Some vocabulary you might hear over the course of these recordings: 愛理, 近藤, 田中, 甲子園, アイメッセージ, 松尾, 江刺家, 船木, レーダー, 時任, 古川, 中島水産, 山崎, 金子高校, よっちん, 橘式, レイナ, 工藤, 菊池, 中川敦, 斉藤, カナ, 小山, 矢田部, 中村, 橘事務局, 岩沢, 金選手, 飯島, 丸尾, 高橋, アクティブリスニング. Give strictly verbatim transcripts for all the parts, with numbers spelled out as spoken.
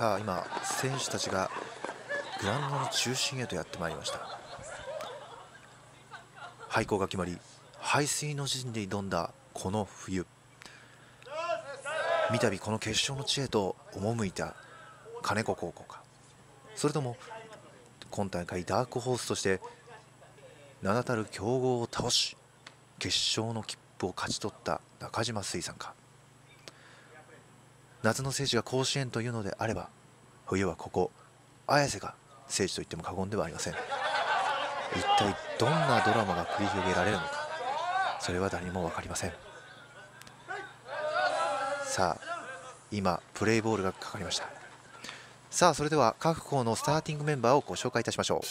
さあ今、選手たちがグラウンドの中心へとやってまいりました。廃校が決まり、背水の陣で挑んだこの冬、三度この決勝の地へと赴いた金子高校か、それとも今大会ダークホースとして名だたる強豪を倒し決勝の切符を勝ち取った中島水産か。夏の聖地が甲子園というのであれば、冬はここ綾瀬が聖地と言っても過言ではありません。一体どんなドラマが繰り広げられるのか、それは誰にも分かりません。さあ今プレーボールがかかりました。さあそれでは各校のスターティングメンバーをご紹介いたしましょう。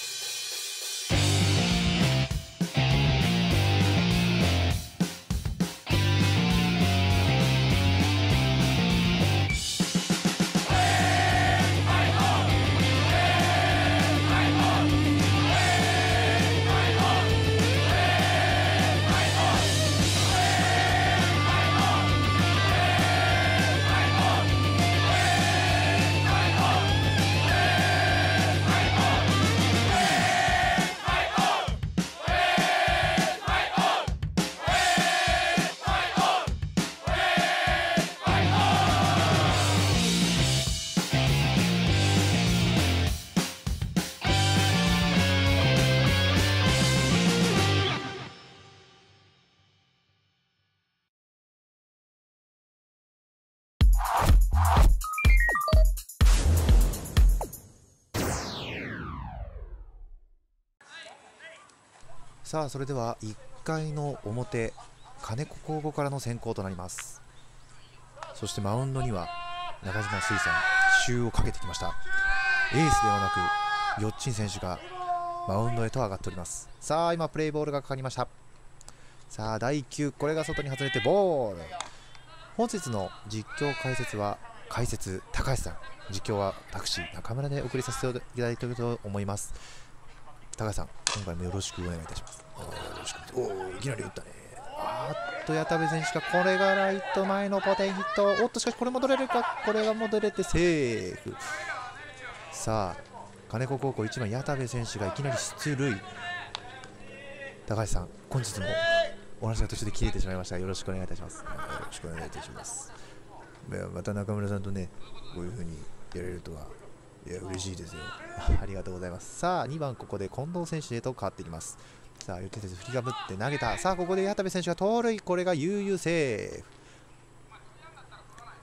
さあそれではいっかいの表、金子高校からの先行となります。そしてマウンドには中島水産、宙をかけてきました。エースではなくよっちん選手がマウンドへと上がっております。さあ今プレイボールがかかりました。さあだいきゅう、これが外に外れてボール。本日の実況解説は解説高橋さん、実況は私中村でお送りさせていただいていると思います。高橋さん、今回もよろしくお願いいたします。おお、いきなり打ったね。あーっと、矢田部選手が、これがライト前のポテンヒット。おっと、しかしこれ戻れるか、これが戻れてセーフ。さあ、金子高校いちばん、矢田部選手がいきなり出塁。高橋さん、本日もお話が途中で切れてしまいましたが、よろしくお願いいたします。よろしくお願いいたします。また中村さんとね、こういう風にやれるとは。いや嬉しいですよ。ありがとうございます。さあにばん、ここで近藤選手へと変わっていきます。さあよってて振りかぶって投げた。さあここで矢田部選手が盗塁、これが悠々セー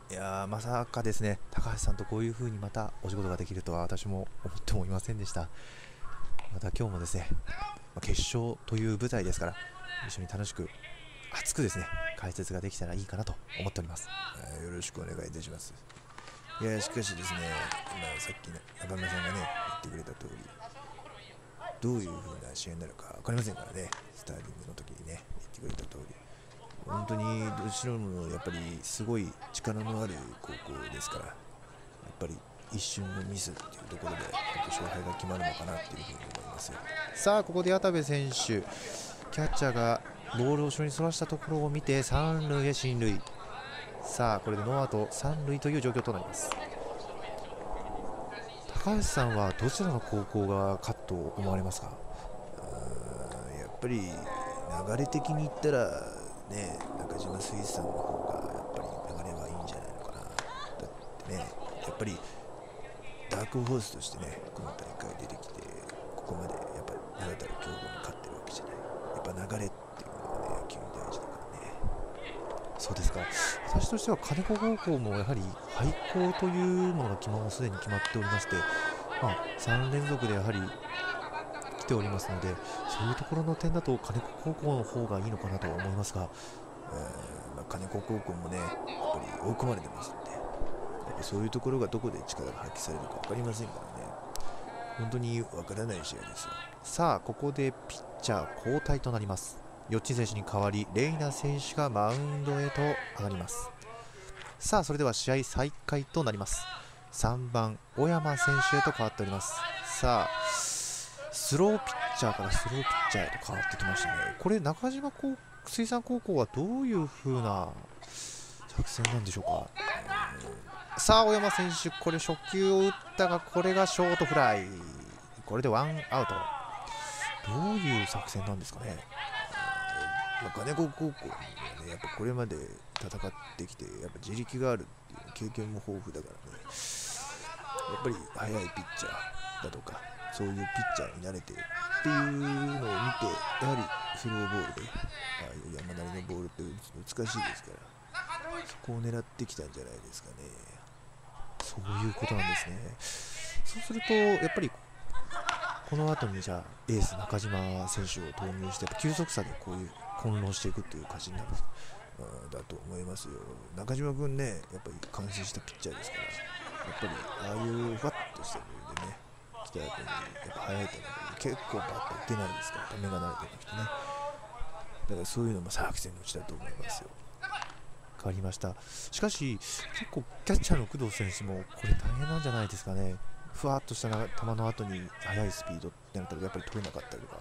フ。いやーまさかですね、高橋さんとこういう風にまたお仕事ができるとは私も思ってもいませんでした。また今日もですね、決勝という舞台ですから、一緒に楽しく熱くですね解説ができたらいいかなと思っております。よろしくお願いいたします。いやしかしですね、今さっき中村さんがね言ってくれた通り、どういう風な試合になるか分かりませんからね、スターティングの時にね言ってくれた通り、本当にどちらもやっぱりすごい力のある高校ですから、やっぱり一瞬のミスっていうところで勝敗が決まるのかなっていう風に思いますよ。さあここで矢田部選手、キャッチャーがボールを後ろにそらしたところを見て三塁へ進塁。さあこれでノーアウト三塁という状況となります。高橋さんはどちらの高校が勝つと思われますか？やっぱり流れ的に言ったらね、中島水産の方がやっぱり流れはいいんじゃないのかな。だってね、やっぱりダークホースとしてね、この大会出てきてここまでやっぱり名だたる強豪に勝ってるわけじゃない。やっぱ流れっていうのはね、野球に大事だからね。そうですか。私としては金子高校もやはり廃校というものがもうすでに決まっておりまして、まあさん連続でやはり来ておりますので、そういうところの点だと金子高校の方がいいのかなと思いますが、えー、金子高校もねやっぱり追い込まれてますので、やっぱそういうところがどこで力が発揮されるか分かりませんからね、本当に分からない試合ですよ。さあここでピッチャー交代となります。よっちん選手に代わりレイナ選手がマウンドへと上がります。さあそれでは試合再開となります。さんばん小山選手へと変わっております。さあスローピッチャーからスローピッチャーへと変わってきましたね。これ中島水産高校はどういう風な作戦なんでしょうか。さあ大山選手、これ初球を打ったがこれがショートフライ、これでワンアウト。どういう作戦なんですかね。まあ、金子高校はね、やっぱこれまで戦ってきてやっぱ自力があるっていう経験も豊富だからね、やっぱり速いピッチャーだとかそういうピッチャーに慣れてっていうのを見て、やはりスローボールでああいう山なりのボールって難しいですから、そこを狙ってきたんじゃないですかね。そういうことなんですね。そうするとやっぱりこの後にじゃあエース中島選手を投入して、急速差でこういう混乱していくという感じになるんだと思いますよ。中島君ね、やっぱり感心したピッチャーですから、やっぱりああいうふわっとしたボールでね来た後にやっぱ速いと結構バッと打てないですから、目が慣れてなくてね、だからそういうのも作戦のうちだと思いますよ。変わりました。しかし結構キャッチャーの工藤選手もこれ大変なんじゃないですかね。ふわっとした球の後に速いスピードってなったらやっぱり取れなかったりとか、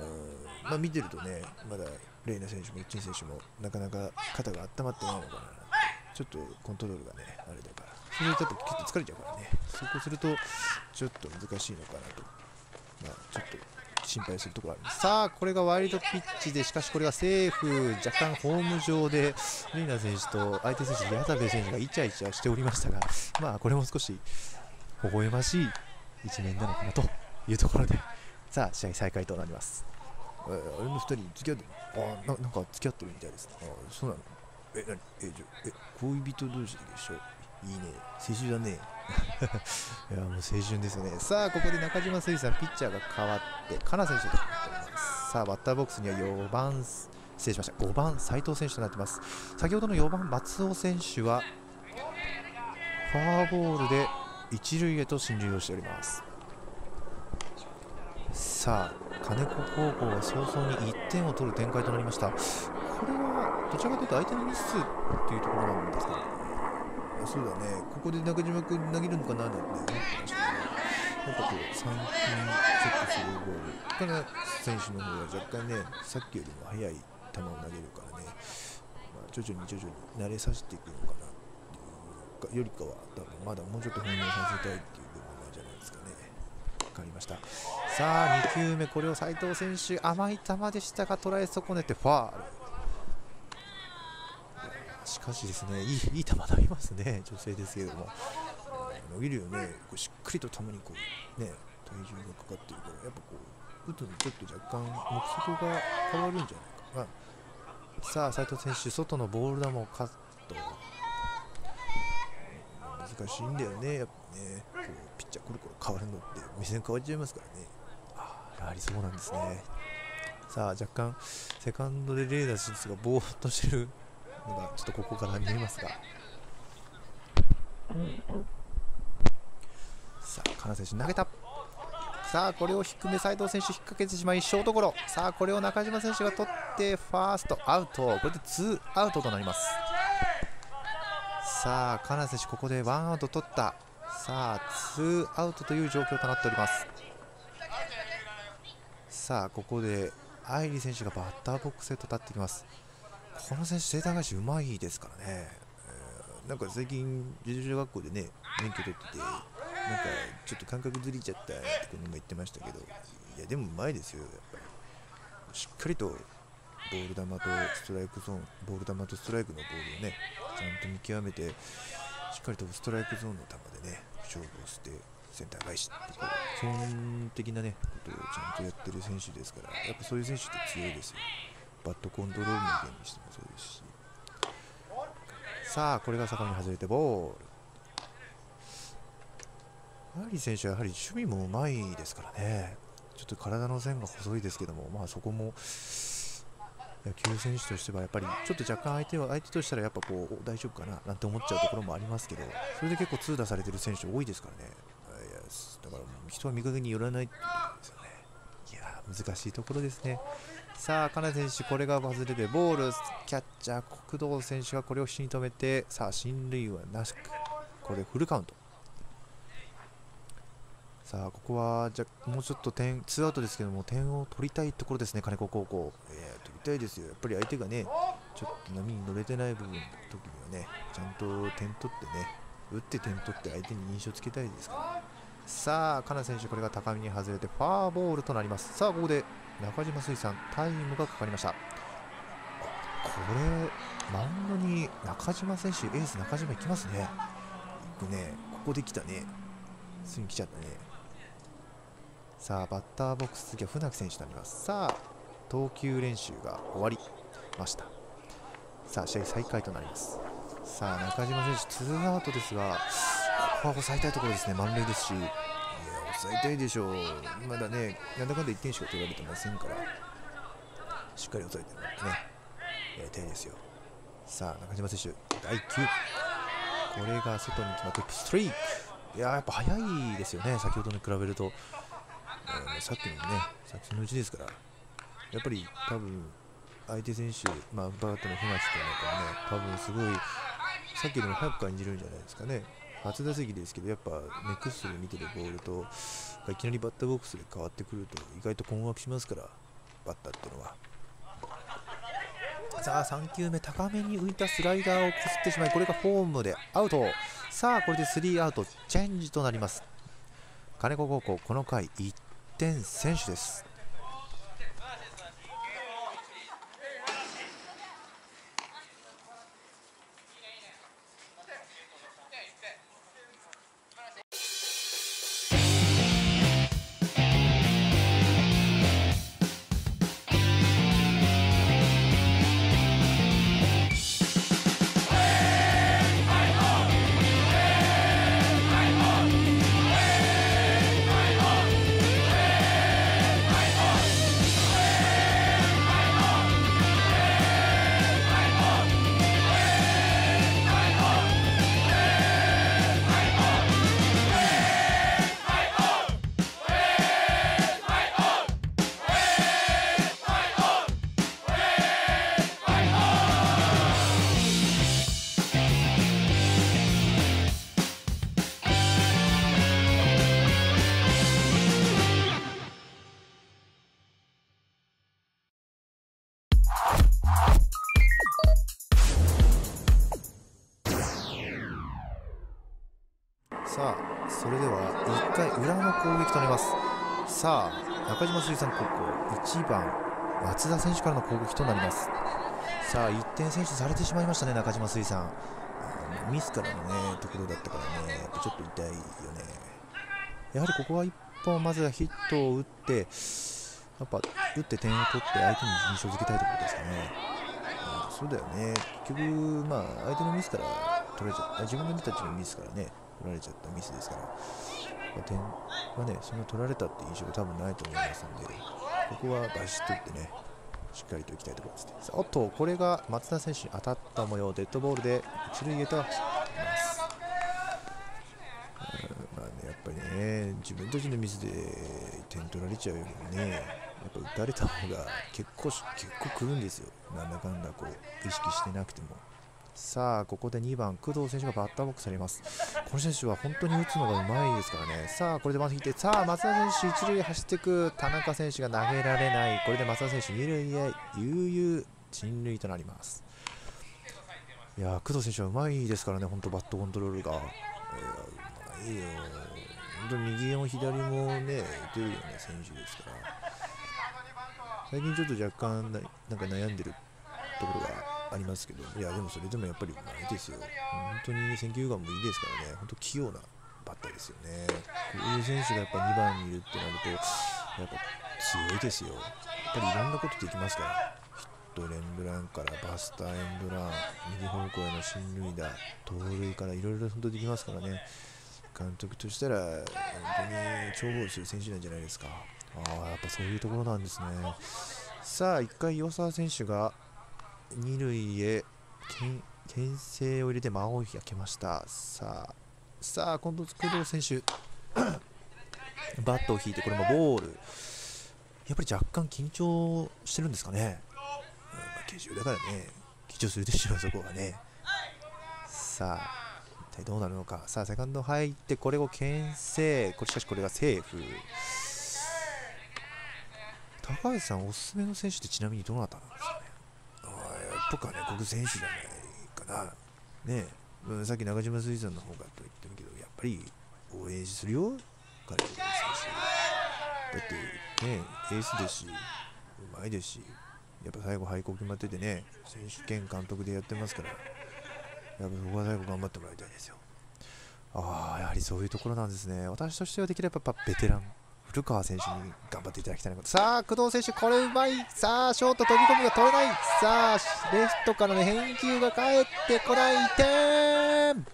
うん、まあ、見てるとね、まだレイナ選手もイッチン選手もなかなか肩が温まってないのかな、ちょっとコントロールがねあれだから、それだと結構疲れちゃうからね、そうするとちょっと難しいのかなと、まあ、ちょっと心配するところあります。さあこれがワイルドピッチで、しかしこれがセーフ。若干ホーム上でレイナ選手と相手選手矢田部選手がイチャイチャしておりましたが、まあこれも少し微笑ましい一面なのかなというところで、さあ試合再開となります。えー、あれのふたり付き合ってあ な, なんか付き合ってるみたいですね。あ、そうなの。え、なに、え、じゃえ恋人同士でしょ。いいね、青春だね。いやもう青春ですね。さあここで中島誠一さんピッチャーが変わってカナ選手となってます。さあバッターボックスにはよんばん、失礼しました、ごばん斉藤選手となってます。先ほどのよんばん松尾選手はフォアボールで一塁へと進塁をしております。さあ金子高校は早々にいってんを取る展開となりました。これはどちらかというと相手のミスというところなんですけど、ね、そうだね、ここで中島君投げるのかななんて思ってましたけど、なんかこうさんきゅうチェックするボールから選手の方が若干ね、さっきよりも速い球を投げるからね、まあ、徐々に徐々に慣れさせていくのかなよりかは、多分まだもうちょっと翻弄させたいっていう部分なんじゃないですかね。分かりました。さあにきゅうめ、これを斉藤選手甘い球でしたが捉え損ねてファウル。しかしですね、いいいい球投げますね、女性ですけれども、伸びるよね、こうしっかりと球にこう、ね、体重がかかっているから、やっぱこう打つのちょっと若干目測が変わるんじゃないかな。さあ斉藤選手、外のボール球をカット、難しいんだよね、やっぱね、こうピッチャー、コロコロ変わるのって、目線変わっちゃいますからね。あ、やはりそうなんですね。さあ、若干、セカンドでレーダー選手がぼーっとしてるのが、ちょっとここから見えますが、さあ、金選手、投げた、さあ、これを低め、斉藤選手、引っ掛けてしまい、ショートゴロ、さあ、これを中島選手が取って、ファーストアウト、これでツーアウトとなります。さあ金選手、ここでワンアウト取った、さあツーアウトという状況となっております。さあここで愛理選手がバッターボックスへと立ってきます。この選手セーター返しうまいですからね、えー、なんか最近自動車学校でね免許取ってて、なんかちょっと感覚ずれちゃったってこの今言ってましたけど、いやでもうまいですよ、やっぱりしっかりとボール球とストライクゾーン、ボール球とストライクのボールをねちゃんと見極めて、しっかりとストライクゾーンの球でね勝負をしてセンター返しってこう基本的なねことをちゃんとやってる選手ですから、やっぱそういう選手って強いですよ。バットコントロールのゲームにしてもそうですし。さあこれが坂に外れてボール。アーリー選手はやはり守備もうまいですからね、ちょっと体の線が細いですけども、まあそこも野球選手としてはやっぱりちょっと若干相手は相手としたらやっぱこう大丈夫かななんて思っちゃうところもありますけど、それで結構痛打されてる選手多いですからね。いやだから人は見かけによらないってことですよね。いや難しいところですね。さあ金選手、これが外れてボール。キャッチャー国道選手がこれを死に止めて、さあ進塁はなしく、これフルカウント。さあここはじゃもうちょっと点ツーアウトですけども、点を取りたいところですね、金子高校。えー、取りたいですよ、やっぱり相手がねちょっと波に乗れてない部分の時にはねちゃんと点取ってね打って点取って相手に印象つけたいですから。さあ、カナ選手、これが高めに外れてファーボールとなります。さあ、ここで中島水産、タイムがかかりました。これ、マウンドに中島選手、エース中島いきますね。いくね、ここできたね。すぐに来ちゃったね。さあ、バッターボックス、次は船木選手となります。さあ、投球練習が終わりました。さあ、試合再開となります。さあ、中島選手、ツーアウトですが、ここは抑えたいところですね。満塁ですし、いや抑えたいでしょう。まだね、なんだかんだいってんしか取られてませんから、しっかり抑えてもらってね、やりたいですよ。さあ、中島選手、だいきゅう、これが外に決まって、ストレート、いやー、やっぱ速いですよね、先ほどに比べると、えー、さっきのね、さっきのうちですから、やっぱり多分相手選手、まあ、バットの船木というのはね、多分すごい、さっきよりも早く感じるんじゃないですかね。初打席ですけど、やっぱネクストで見てるボールといきなりバッターボックスで変わってくると意外と困惑しますから、バッターっていうのは。さあさんきゅうめ、高めに浮いたスライダーをこすってしまい、これがホームでアウト。さあこれでスリーアウト、チェンジとなります。金子高校、この回いってん先取です。さあそれでは一回裏の攻撃となります。さあ中島水産高校、いちばん松田選手からの攻撃となります。さあいってん先取されてしまいましたね。中島水産、ミスからのねところだったからね、やっぱちょっと痛いよね。やはりここはいっぽんまずはヒットを打って、やっぱ打って点を取って相手に印象づけたいところですかね。そうだよね、結局まあ相手のミスから取られちゃった、自分たちのミスからね取られちゃったミスですから、まあ、点はね、その取られたって印象が多分ないと思いますので、ここはバシッといってね、しっかりといきたいところですね。さあおっと、これが松田選手に当たった模様、デッドボールで一塁へと走っています。まあね、やっぱりね、自分たちのミスで点取られちゃうよりもね、やっぱ打たれた方が結構、結構くるんですよ、なんだかんだこう意識してなくても。さあここでにばん工藤選手がバッターボックスされます。この選手は本当に打つのがうまいですからね。さあこれでまず引いて、さあ松田選手一塁へ走っていく、田中選手が投げられない。これで松田選手二塁へ悠々進塁となります。いや工藤選手はうまいですからね、本当バットコントロールが、えー、うまいよ、本当に右も左もね出るような選手ですから、最近ちょっと若干 な, なんか悩んでるところがありますけど、いやでもそれでもやっぱりうまいですよ。本当に選球眼もいいですからね、本当器用なバッターですよね。こういう選手がやっぱにばんにいるってなると、やっぱ強いですよ。やっぱりいろんなことできますから、ヒット連ドランからバスターエンドラン、右方向への進塁打、盗塁からいろいろ本当できますからね、監督としたら本当に重宝する選手なんじゃないですか。ああ、やっぱそういうところなんですね。さあ、いっかい、岩沢選手が二塁へけん制を入れて間を開けました。さあさあ今度工藤選手バットを引いて、これもボール、やっぱり若干緊張してるんですかね、うん、まあ、決勝だからね緊張するでしょう、そこはね。さあ一体どうなるのか。さあセカンド入って、これをけん制、しかしこれがセーフ。高橋さんおすすめの選手ってちなみにどなたなんですかね。とかね、国選手じゃないかな、ねえ、うん、さっき中島水産の方かと言ってるけど、やっぱり応援するよ、彼も。だってね、エースですし、うまいですし、やっぱ最後、廃校決まっててね、選手兼監督でやってますから、やっぱそこは最後、頑張ってもらいたいですよ。ああ、やはりそういうところなんですね。私としてはできればやっぱベテラン、古川選手に頑張っていただきたいなこと。さあ、工藤選手、これうまい。さあ、ショート飛び込むが取れない。さあ、レフトからの返球が返ってこない。いってん。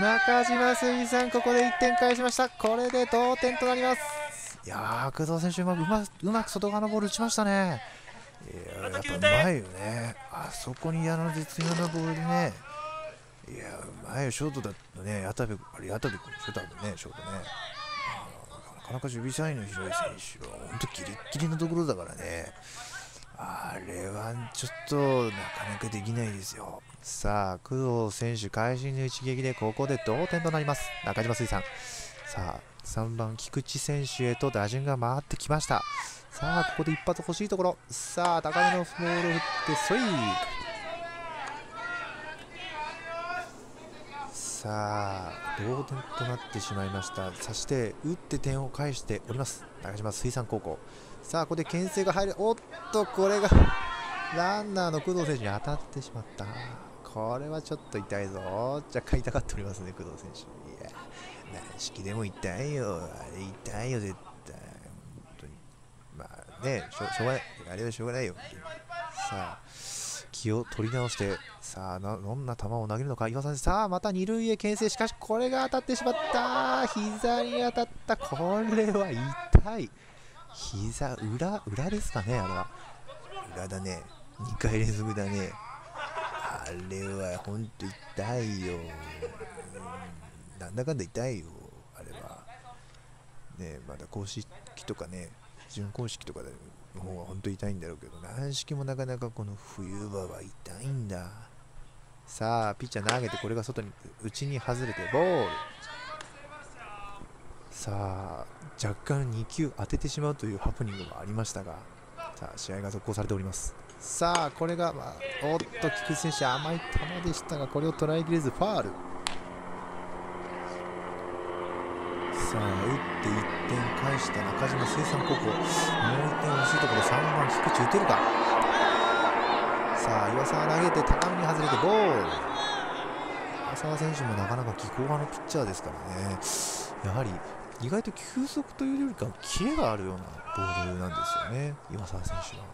中島水産、ここでいってん返しました。これで同点となります。いやー、工藤選手うまく、うま、うまく外側のボール打ちましたね。いやー、やっぱうまいよね。あそこにあの絶妙なボールでね。いやー、うまいよ、ショートだったね。矢田部、あれ矢田部君でしょ、多分ね、ショートね。なかなか守備範囲の広い選手は本当ギリギリのところだからね。あれはちょっとなかなかできないですよ。さあ、工藤選手会心の一撃でここで同点となります。中島水産、さあさんばん菊池選手へと打順が回ってきました。さあ、ここで一発欲しいところ。さあ、高めのボールを振ってそい。さあ、同点となってしまいました。そして打って点を返しております中島水産高校。さあ、ここで牽制が入る。おっと、これがランナーの工藤選手に当たってしまった。これはちょっと痛いぞ。若干痛がっておりますね、工藤選手。いや、軟式でも痛いよ、あれ痛いよ、絶対。本当にまあね、しょうがない、あれはしょうがないよ。さあ、気を取り直して、さあ、どんな球を投げるのか、岩さん。さあ、また二塁へ牽制。しかしこれが当たってしまった。膝に当たった。これは痛い。膝裏裏ですかね、あれは裏だね。にかい連続だね。あれはほんと痛いよ、うん、なんだかんだ痛いよ、あれはね。まだ公式とかね、準公式とかでの方が本当に痛いんだろうけど、軟式もなかなかこの冬場は痛いんだ。さあ、ピッチャー投げて、これが外に内に外れてボール。さあ、若干にきゅう当ててしまうというハプニングもありましたが、さあ、試合が続行されております。さあ、これが、まあ、おっと、菊池選手甘い球でしたが、これを捉えきれずファール。さあ、打っていってん返した中島水産高校。もういってん欲しいところ。さんばん菊池打てるか。さあ、岩沢投げて高めに外れてボール。岩沢選手もなかなか技巧派のピッチャーですからね。やはり意外と球速というよりかはキレがあるようなボールなんですよね、岩沢選手は。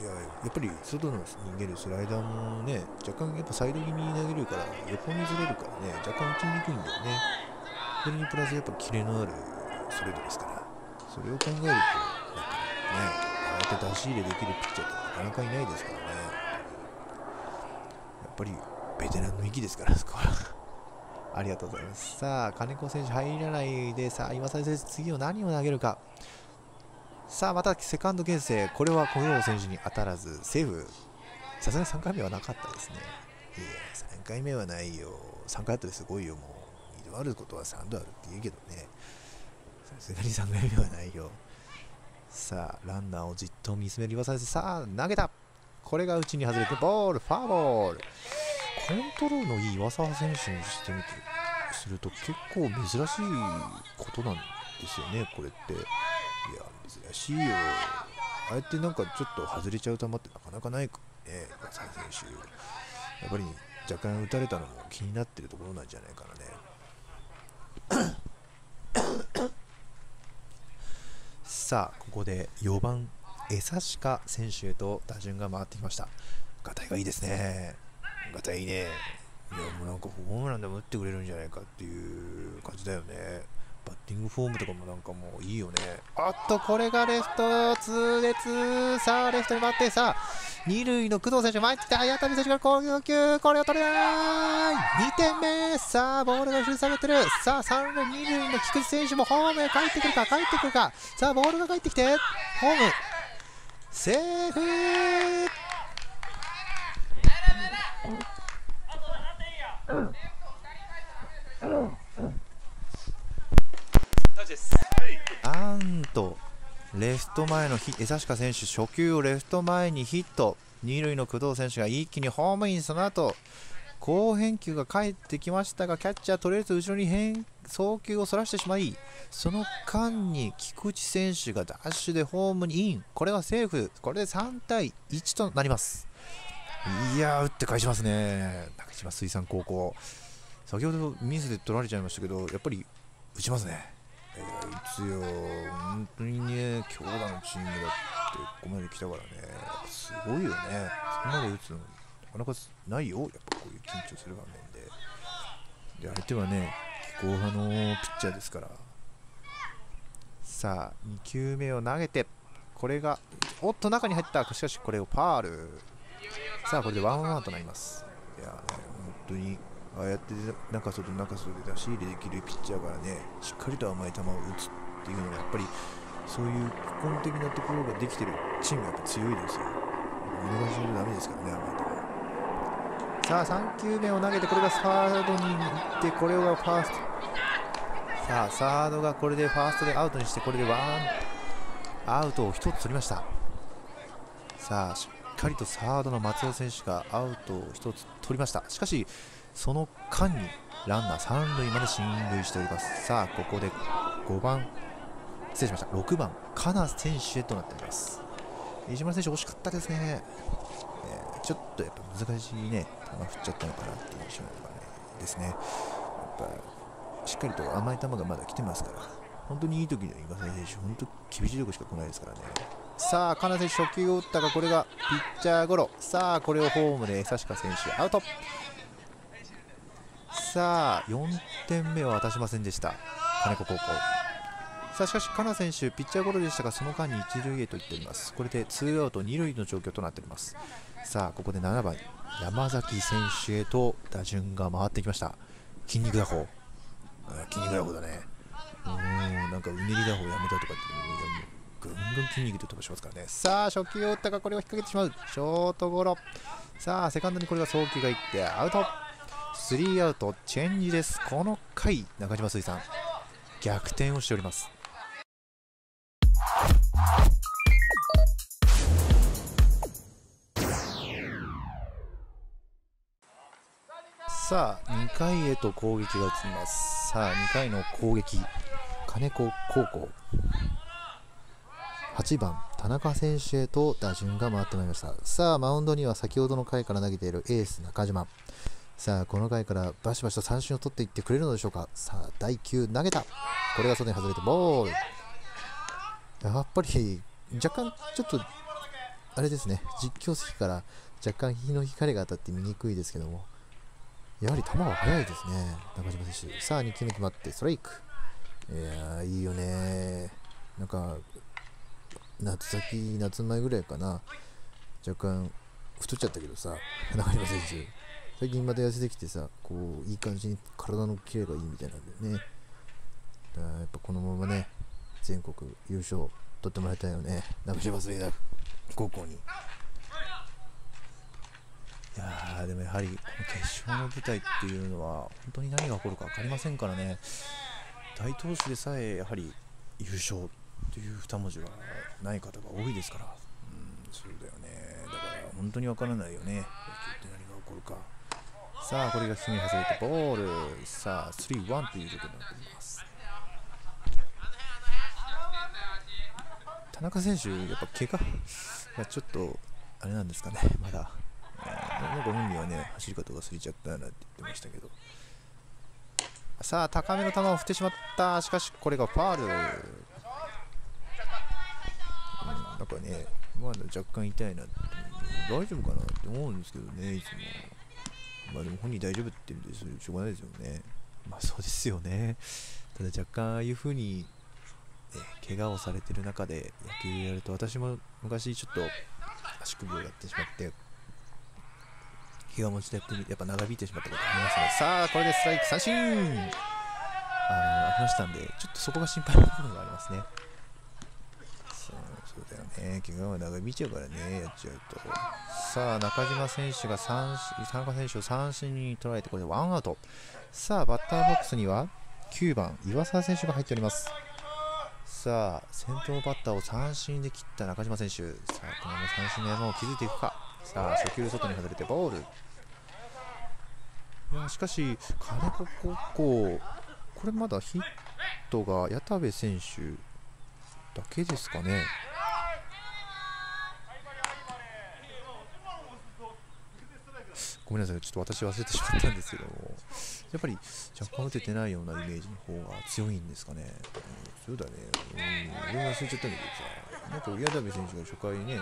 いや、やっぱり外の逃げるスライダーもね、若干やっぱサイド気味に投げるから横にずれるからね、若干打ちにくいんだよね。それにプラスやっぱキレのあるストレートですから、それを考えると、なんかね、ああやって出し入れできるピッチャーってなかなかいないですからね。やっぱりベテランの域ですから、そこは。ありがとうございます。さあ、金子選手入らないで、さあ、今井選手、次を何を投げるか。さあ、またセカンド牽制、これは小園選手に当たらず、セーフ。さすがにさんかいめはなかったですね。いや、さんかいめはないよ。さんかいあったらすごいよ、もう。あることはさんどあるって言うけどね、さすがにさんかいめはないよ。さあ、ランナーをじっと見つめる岩沢です。さあ、投げた。これが内に外れてボール、ファーボール。コントロールのいい岩沢選手にしてみてすると結構珍しいことなんですよね、これって。いや、珍しいよ。ああやってなんかちょっと外れちゃう球ってなかなかないからね、岩沢選手。やっぱり若干打たれたのも気になってるところなんじゃないかなね。さあ、ここでよんばん江刺家選手へと打順が回ってきました。ガタイがいいですね。ガタイいいね。いや、もうなんかホームランでも打ってくれるんじゃないかっていう感じだよね。バッティングフォームとかもなんかもういいよね。あっと、これがレフト痛烈。さあ、レフトに回って、さあ、二塁の工藤選手前に来た。矢田部選手が攻撃、これを取れない。にてんめ。さあ、ボールが後ろに下がってる。さあ、三塁二塁の菊池選手もホームへ帰ってくるか、帰ってくるか。さあ、ボールが帰ってきてホームセーフー。あんとレフト前のヒット、江刺家選手初球をレフト前にヒット。二塁の工藤選手が一気にホームイン、その後好返球が返ってきましたが、キャッチャーとりあえず後ろに変送球をそらしてしまい、その間に菊池選手がダッシュでホームにイン、これはセーフ、これでさんたいいちとなります。いやー、打って返しますね、竹島水産高校。先ほどミスで取られちゃいましたけど、やっぱり打ちますね。えー、いつよ、本当にね、強打のチームだってここまで来たからね、すごいよね、そこまで打つの。なかなかないよ、やっぱこういう緊張する場面で。で、相手はね、気候派のピッチャーですから。さあ、にきゅうめを投げて、これが、おっと、中に入った、しかしこれをファール。さあ、これでワンアウトとなります。いや、ね、本当に、ああやって中外、中外で出し入れできるピッチャーからね、しっかりと甘い球を打つっていうのが、やっぱり、そういう根本的なところができてるチームがやっぱ強いですよ。見逃しじゃだめですからね、甘い球。さあさんきゅうめを投げて、これがサードに行って、これがファースト。さあサードがこれでファーストでアウトにして、これでワンアウトをひとつ取りました。さあしっかりとサードの松尾選手がアウトをひとつ取りました。しかしその間にランナーさんるいまで進塁しております。さあここでごばん、失礼しました、ろくばんカナ選手へとなっております。飯島選手惜しかったですね。ちょっとやっぱ難しいね、球振っちゃったのかなっていう印象ですね。やっぱしっかりと甘い球がまだ来てますから、本当にいい時の今井選手、本当厳しいとこしか来ないですからね。さあ、カナ選手、初球を打ったが、これがピッチャーゴロ。さあ、これをホームで江坂選手、アウト。さあ、よんてんめは渡しませんでした、金子高校。さあしかし、カナ選手、ピッチャーゴロでしたが、その間にいちるいへと行っております。これでツーアウトにるいの状況となっております。さあここでななばん山崎選手へと打順が回ってきました。筋肉打法、筋肉打法だね。うーん、なんかうねり打法やめたとかってぐんぐん筋肉で飛ばしますからね。さあ初球を打ったが、これを引っ掛けてしまう、ショートゴロ。さあセカンドにこれが送球がいってアウト、スリーアウトチェンジです。この回中島水産逆転をしております。さあにかいへと攻撃が移ります。さあにかいの攻撃、金子高校、はちばん田中選手へと打順が回ってまいりました。さあマウンドには先ほどの回から投げているエース中島。さあこの回からバシバシと三振を取っていってくれるのでしょうか。さあだいきゅう投げた、これが外に外れてボール。やっぱり若干ちょっとあれですね、実況席から若干日の光が当たって見にくいですけども、やはり球は速いですね、中島選手。さあにきゅうめ決まってストライク。いやー、いいよねー。なんか夏先、夏前ぐらいかな、若干太っちゃったけどさ、中島選手最近また痩せてきてさ、こういい感じに体のキレがいいみたいなんだよね。だからやっぱこのままね、全国優勝取ってもらいたいよね、中島水産高校に。いやー、でもやはりこの決勝の舞台っていうのは本当に何が起こるか分かりませんからね。大投手でさえやはり優勝というに文字はない方が多いですから。うん、そうだよね。だから本当に分からないよね、野球って何が起こるか。さあこれが隅に外れてボール。さあスリーワンという状況になっています。田中選手、やっぱ怪我がちょっとあれなんですかね、まだ。なんか本人はね、走り方忘れちゃったなんて言ってましたけど。さあ高めの球を振ってしまった、しかしこれがファール。うん、なんかね、まだ若干痛いなって、大丈夫かなって思うんですけどね、いつも。まあでも本人大丈夫って言うんで、それしょうがないですよね。まあそうですよね。ただ若干ああいう風に、ね、怪我をされてる中で野球やると、私も昔ちょっと足首をやってしまって、気が持ちでやっぱ長引いてしまったことがありますね。さあこれでストライク、三振ありましたんで、ちょっとそこが心配な部分がありますね。そうそうだよね、怪我は長引いちゃうからね、やっちゃうと。さあ中島選手が三振、田中選手を三振に捉えて、これでワンアウト。さあバッターボックスにはきゅうばん岩沢選手が入っております。さあ先頭バッターを三振で切った中島選手、さあこのまま三振の山を築いていくか。さあ初球外に外れてボール。いやしかし金子高校、これまだヒットが矢田部選手だけですかね。ごめんなさい、ちょっと私忘れてしまったんですけども、やっぱり若干打ててないようなイメージの方が強いんですかね。うん、そうだね、うん、俺が忘れちゃったんだけどさ、なんか矢田部選手が初回ね、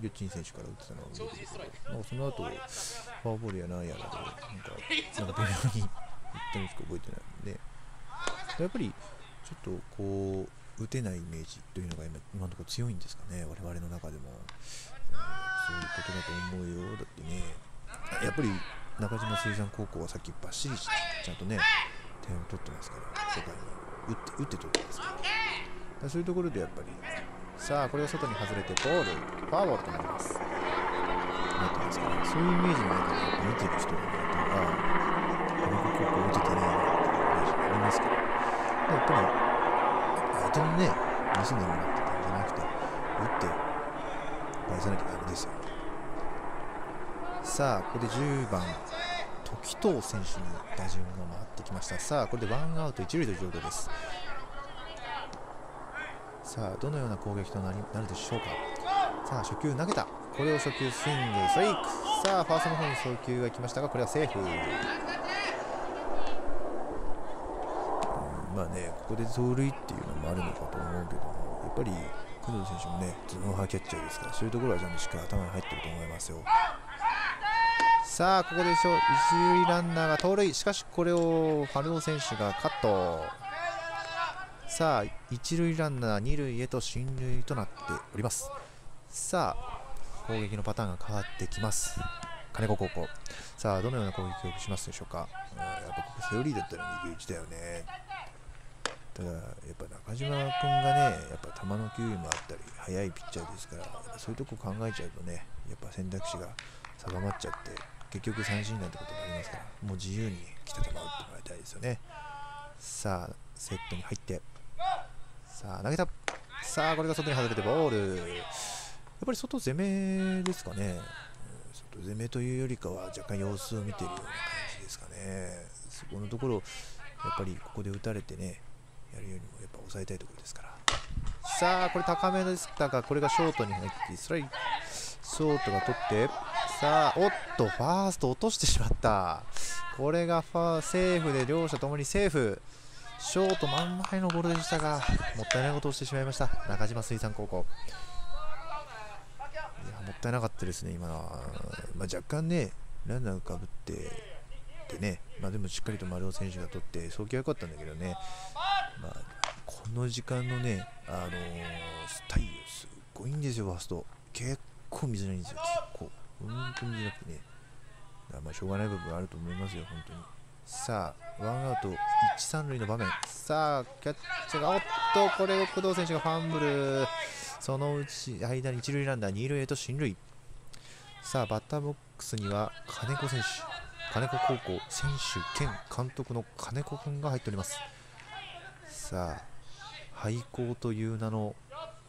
ユッチン選手から打ってたのを覚えてるけど、なんかその後フォアボールやなんやらで、なんか微妙にいったのしか覚えてないので、やっぱりちょっとこう、打てないイメージというのが 今, 今のところ強いんですかね、我々の中でも。そういうことだと思うよ。だってね、やっぱり中島水産高校はさっきバッシリちゃんとね点を取ってますから、初回に打って打って取ってますから、からそういうところでやっぱり、さあこれを外に外れてボール、フォアボールとなります。なってますから、そういうイメージの中でやっぱ見てる人だとか、中島高校打ててねえなっていうイメージがありますから、やっぱり当たりね盗んでもらってたんじゃなくて打って。返さなきゃダメですよ。さあここでじゅうばん時任選手に打順が回ってきました。さあこれでワンアウト一塁という状況です。さあどのような攻撃となりなるでしょうか。さあ初球投げた、これを初球スイングストライク。さあファーストの方に送球が来ましたが、これはセーフ。うん、まあね、ここで盗塁っていうのもあるのかと思うけども、やっぱり工藤選手もね、頭脳派キャッチャーですから、そういうところはちゃんとしっかり頭に入ってると思いますよ。さあここで一塁ランナーが盗塁、しかしこれを春尾選手がカット。さあ一塁ランナー二塁へと進塁となっております。さあ攻撃のパターンが変わってきます金子高校。さあどのような攻撃をしますでしょうか。うん、やっぱここセオリーだったら右打ちだよね。ただやっぱ中島君がね、やっぱ球の球威もあったり速いピッチャーですから、そういうとこ考えちゃうとね、やっぱ選択肢が定まっちゃって結局三振なんてこともありますから、もう自由に来た球を打ってもらいたいですよね。さあセットに入って、さあ投げた、さあこれが外に外れてボール。やっぱり外攻めですかね。外攻めというよりかは若干様子を見ているような感じですかね。そこのところやっぱりここで打たれてね、やるよりもやっぱ抑えたいところですから。さあこれ高めでしたが、これがショートに入ってストライク、ショートが取って、さあおっとファースト落としてしまった。これがファーセーフで両者ともにセーフ。ショート真ん前のボールでしたが、もったいないことをしてしまいました中島水産高校。いやもったいなかったですね今のは。まあ、若干ねランナー浮かぶってでね、まあ、でもしっかりと丸尾選手が取って送球は良かったんだけどね、まあ、この時間のね、あのー、スタイルすごいんですよ。ファースト結構見づらいんですよ。結構本当に見づらくてね、まあしょうがない部分あると思いますよ本当に。さあワンアウトいち、さん塁の場面。さあキャッチャーがおっと、これを工藤選手がファンブル。そのうち間に一塁ランナー二塁へと進塁。さあバッターボックスには金子選手、金子高校選手兼監督の金子君が入っております。さあ廃校という名の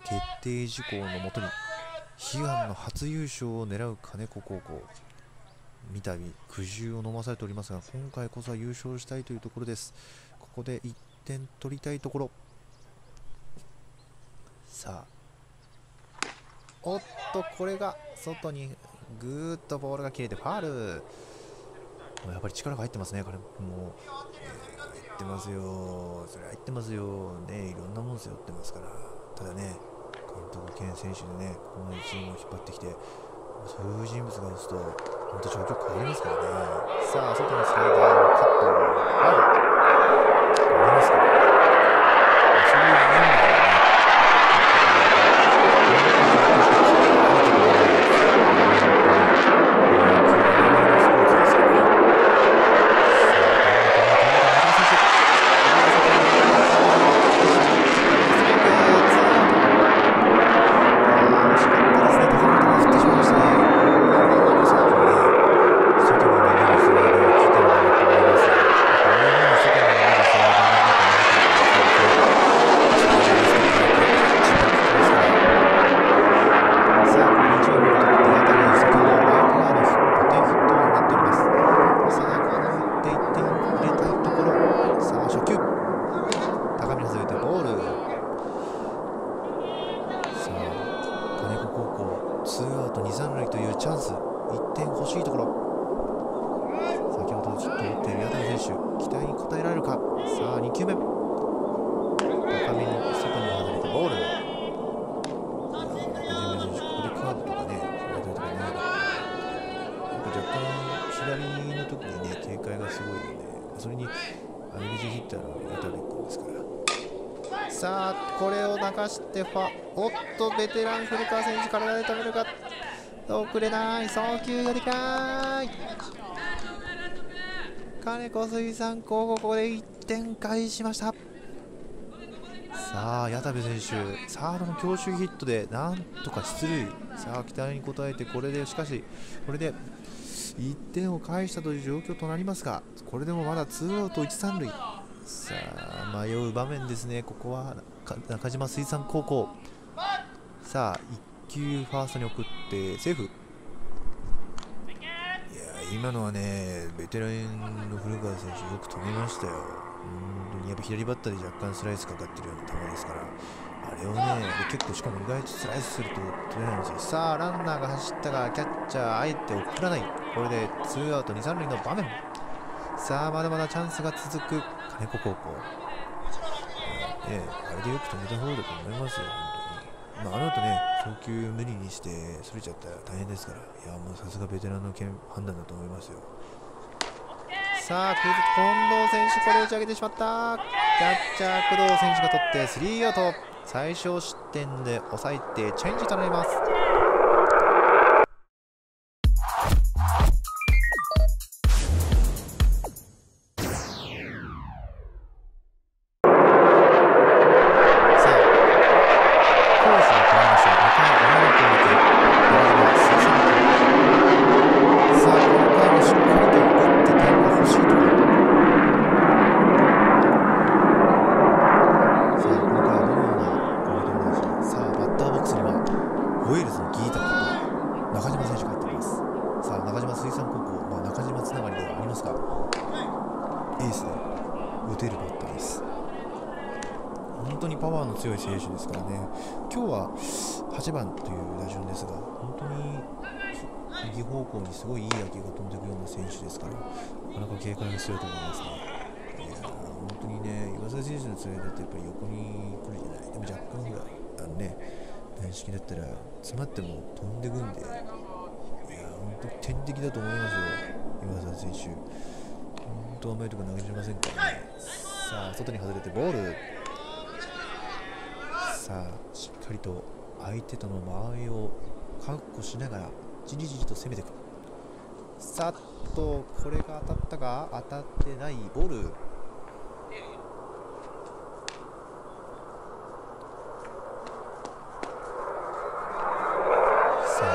決定事項のもとに悲願の初優勝を狙う金子高校、三度苦汁を飲まされておりますが、今回こそは優勝したいというところです。ここでいってん取りたいところ。さあおっと、これが外にぐーっとボールが切れてファール。やっぱり力が入ってますね、彼も、えー、入ってますよ、それ入ってますよ、ね、いろんなもの背負ってますから、ただね、監督兼選手でね、このチームを引っ張ってきて、そういう人物が打つと、本当、状況変わりますからね、さあ、外のスライダーをカット、ある、変わりますから、そういう人物がね、切っていっている矢谷選手、期待に応えられるか。さあにきゅうめ、高めに外に外れてボール。藤村選手、ここでカーブとかね、左とかね、なんか若干左の時にね警戒がすごいよね。それにアレルジーヒッターの矢谷君ですから。さあこれを流してファ、おっとベテラン古川選手、体で止めるか、送れない、送球ができない。金子水産高校、ここでいってん返しました。さあ矢田部選手、サードの強襲ヒットでなんとか出塁。さあ期待に応えて、これでしかしこれでいってんを返したという状況となりますが、これでもまだツーアウトいち、さん塁。さあ迷う場面ですね、ここは中島水産高校。さあいっきゅうファーストに送ってセーフ。いや今のはねベテランの古川選手、よく止めましたよ。うんやっぱ左バッターで若干スライスかかってるような球ですから、あれをね結構、しかも意外とスライスすると取れないんですよ。さあランナーが走ったがキャッチャーあえて送らない。これでツーアウトに、さん塁の場面。さあまだまだチャンスが続く金子高校、えーね、あれでよく止めた方だと思いますよ。まあ、あの後ね、送球無理にしてそれちゃったら大変ですから、いやもうさすがベテランの判断だと思いますよ。さあ近藤選手、これ打ち上げてしまった。キャッチャー工藤選手が取ってスリーアウト、最小失点で抑えてチェンジとなります。強い選手ですからね。今日ははちばんという打順ですが、本当に右方向にすごいいい打球が飛んでいくような選手ですから、なかなか警戒が強いと思いますね。本当にね、岩崎選手の強いだとやっぱり横に来るじゃない、でも若干があのね軟式だったら詰まっても飛んでいくんで、いや本当に天敵だと思いますよ岩崎選手。本当甘いとこ投げられませんからね。さあ外に外れてボール。さあしっかりと相手との間合いを確保しながらじりじりと攻めていく。さっとこれが当たったが当たってないボール。さ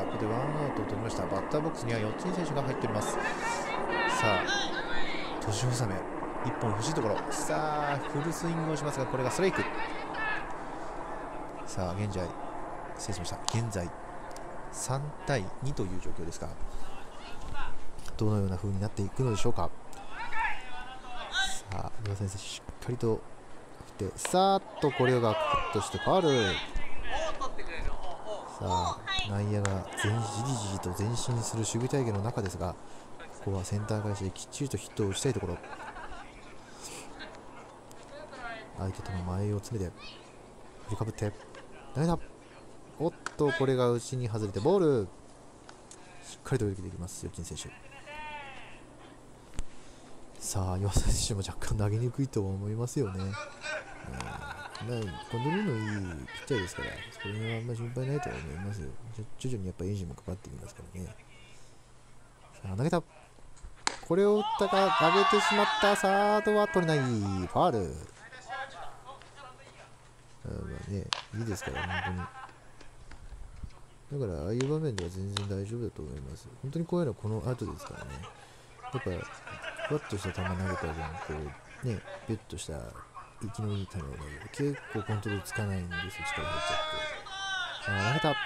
あここでワンアウトを取りました。バッターボックスにはよっつの選手が入っております。さあ年納めいっぽん欲しいところ。さあフルスイングをしますが、これがストライク。さあ現在失礼しました、現在さんたいにという状況ですが、どのような風になっていくのでしょうか。さあ岩先生しっかりと振って、さーっとこれがカットしてファウル。さあ内野がじりじりと前進する守備体系の中ですが、ここはセンター返しできっちりとヒットを打ちたいところ。相手との前を詰めて振りかぶって投げた。おっとこれが内に外れてボール。しっかりと泳ぎできますよ金選手。さあ岩崎選手も若干投げにくいと思いますよね。コントロールのいいピッチャーですから、それはあんまり心配ないと思いますよ。徐々にやっぱエンジンもかかってきますからね。さあ投げた、ここれを打ったか、上げてしまった。サードは取れない。ファウル。うん、ね、いいですから、本当に。だから、ああいう場面では全然大丈夫だと思います。本当にこういうのはこの後ですからね。やっぱ、ふわっとした球投げた分、こう、ね、ビュッとした息のいい球を投げる。結構コントロールつかないんですよ、力入っちゃって。ああ、投げた。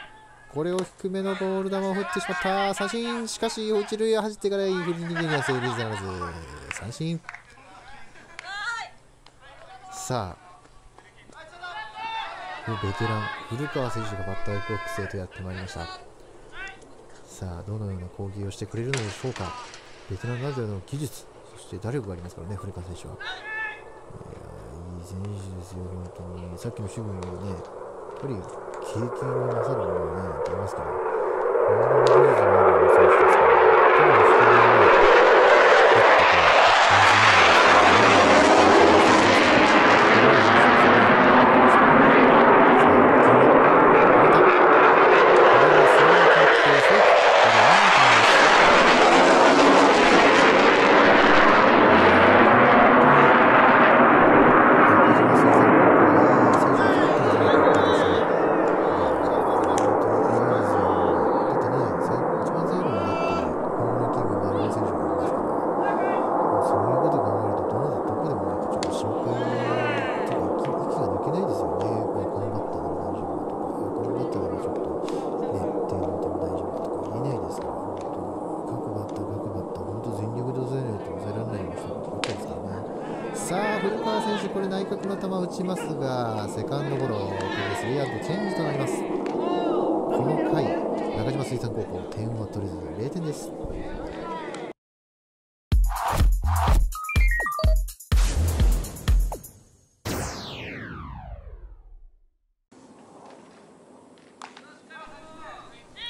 これを低めのボール球を振ってしまった。三振。しかし、一塁を走ってからいい振り逃げには成立ならず。三振。さあ、ベテラン、古川選手がバッターボックスへとやってまいりました。さあ、どのような攻撃をしてくれるのでしょうか。ベテランならではの技術、そして打力がありますからね、古川選手は。いや、いい選手ですよ、本当に。さっきの守備もね、やっぱり、経験をなさるものがね、ありますから、本当に技術のある選手ですから、ただのスタイルの、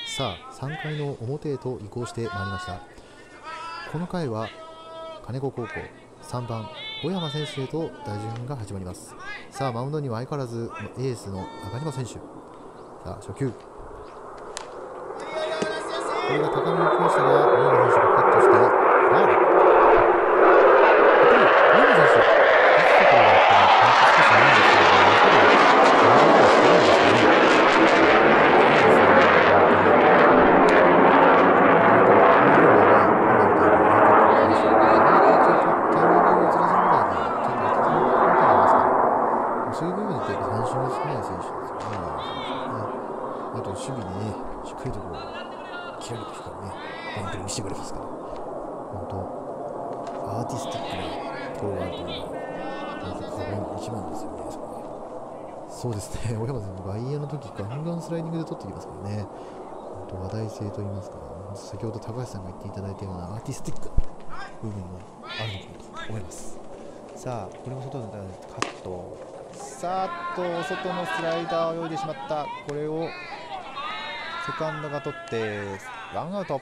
さあさんかいの表へと移行してまいりました。この回は金子高校さんばん小山選手へと打順が始まります。さあマウンドには相変わらずエースの中島選手。さあ初球、これが高めに来ましたが、小山選手がカットしてファウル。小山選手打つところがあったら少しないんですけど、やっぱり打順が少ないですね。そうですね、小山さんも外野の時ガンガンスライディングで取ってきますからね、話題性といいますか、先ほど高橋さんが言っていただいたようなアーティスティックな部分もあるのかなと思います。さあ、これも外のカット、さあっと外のスライダーを泳いでしまった、これをセカンドが取って、ワンアウト。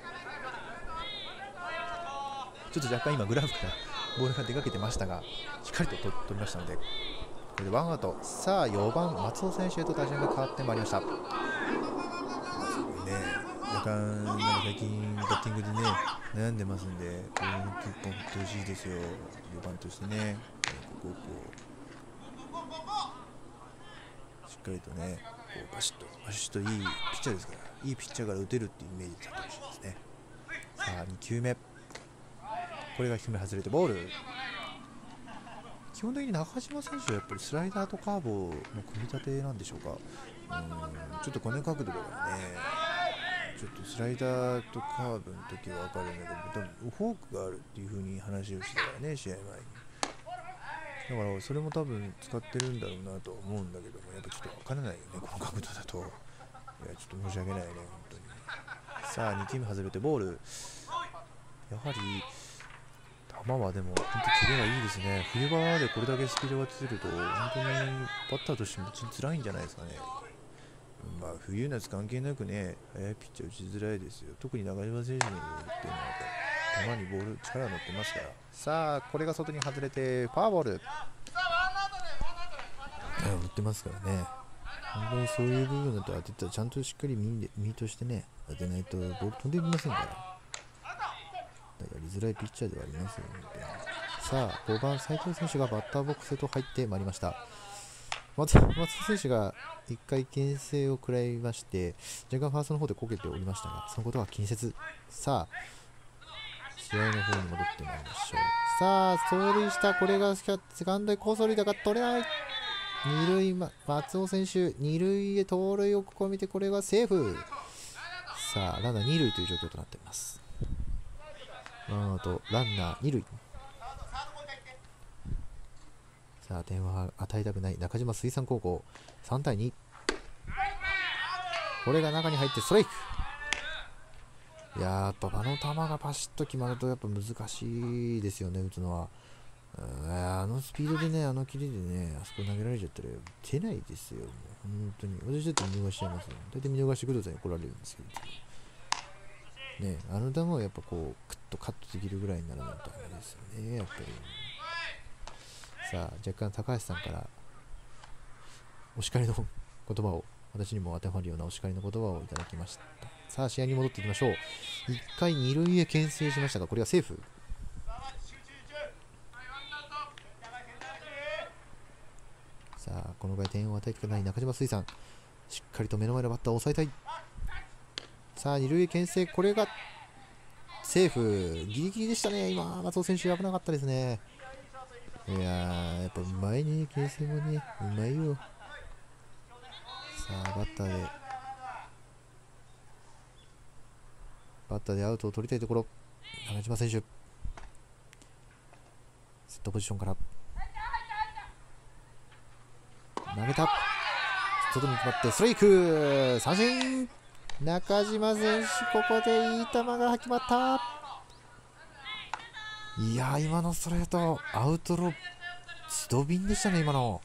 ちょっと若干今、グラフからボールが出かけてましたが、しっかりと取りましたので。これでワンアウト。さあよんばん松尾選手へと打順が変わってまいりました。ね、若干なんか最近バッティングでね悩んでますんで、これも結構欲しいですよ。よんばんとしてね、ここをこうしっかりとね、こうバシッとバシッといいピッチャーですから、いいピッチャーから打てるっていうイメージだったらしいですね。さあにきゅうめ、これが低め外れてボール。基本的に中島選手はやっぱりスライダーとカーブの組み立てなんでしょうか。うん、ちょっとこの角度だからね、ちょっとスライダーとカーブの時は分かるんだけど、多分フォークがあるっていう風に話をしてたからね、試合前に。だからそれも多分使ってるんだろうなと思うんだけども、やっぱちょっと分からないよね、この角度だと。いや、ちょっと申し訳ないね、本当に。さあにきゅうめ外れてボール。やはり球はでも本当キレがいいですね。冬場でこれだけスピードが出てると本当にバッターとしても打ちづらいんじゃないですかね。まあ冬夏関係なくね、速いピッチャー打ちづらいですよ。特に中島選手に打っていうのは球にボール力が乗ってますから。さあこれが外に外れてファーボール。打ってますからね。本当にそういう部分だと当てたらちゃんとしっかりミートしてね、当てないとボール飛んでいきませんから。やりづらいピッチャーではありますよね。さあ、ごばん斉藤選手がバッターボックスへと入ってまいりました。松田選手がいっかい牽制を食らいまして、若干ファーストの方でこけておりましたが、そのことは気にせず、さあ試合の方に戻ってまいりましょう。さあ走塁した、これがセカンドへ好走塁だが取れない。二塁、ま、松尾選手、二塁へ盗塁を試みて、これがセーフ。さあランナー二塁という状況となっています。ワンアウトランナー二塁。さあ点は与えたくない中島水産高校、さんたいに。これが中に入ってストライク。いやー、やっぱあの球がパシッと決まるとやっぱ難しいですよね、打つのは。あのスピードでね、あのキレでね、あそこ投げられちゃったら出ないですよ、もう本当に。私だって見逃しちゃいますよ。大体見逃してください、怒られるんですけどね。あの球をやっぱこうクッとカットできるぐらいにならないとダメですよね、やっぱり。さあ若干高橋さんからお叱りの言葉を、私にも当てはまるようなお叱りの言葉をいただきました。さあ試合に戻っていきましょう。いっかい二塁へ牽制しましたが、これはセーフ。さあこの場合点を与えたくない中島水産、しっかりと目の前のバッターを抑えたい。さあ二塁へ牽制、これがセーフ。ギリギリでしたね、今松尾選手危なかったですね。いやー、やっぱうまいね、牽制もね、うまいよ。さあバッターでバッターでアウトを取りたいところ。中島選手セットポジションから投げた、外に決まってストライク、三振。中島選手、ここでいい球が決まった。いやー、今のストレートアウトロースドビンでしたね、今の。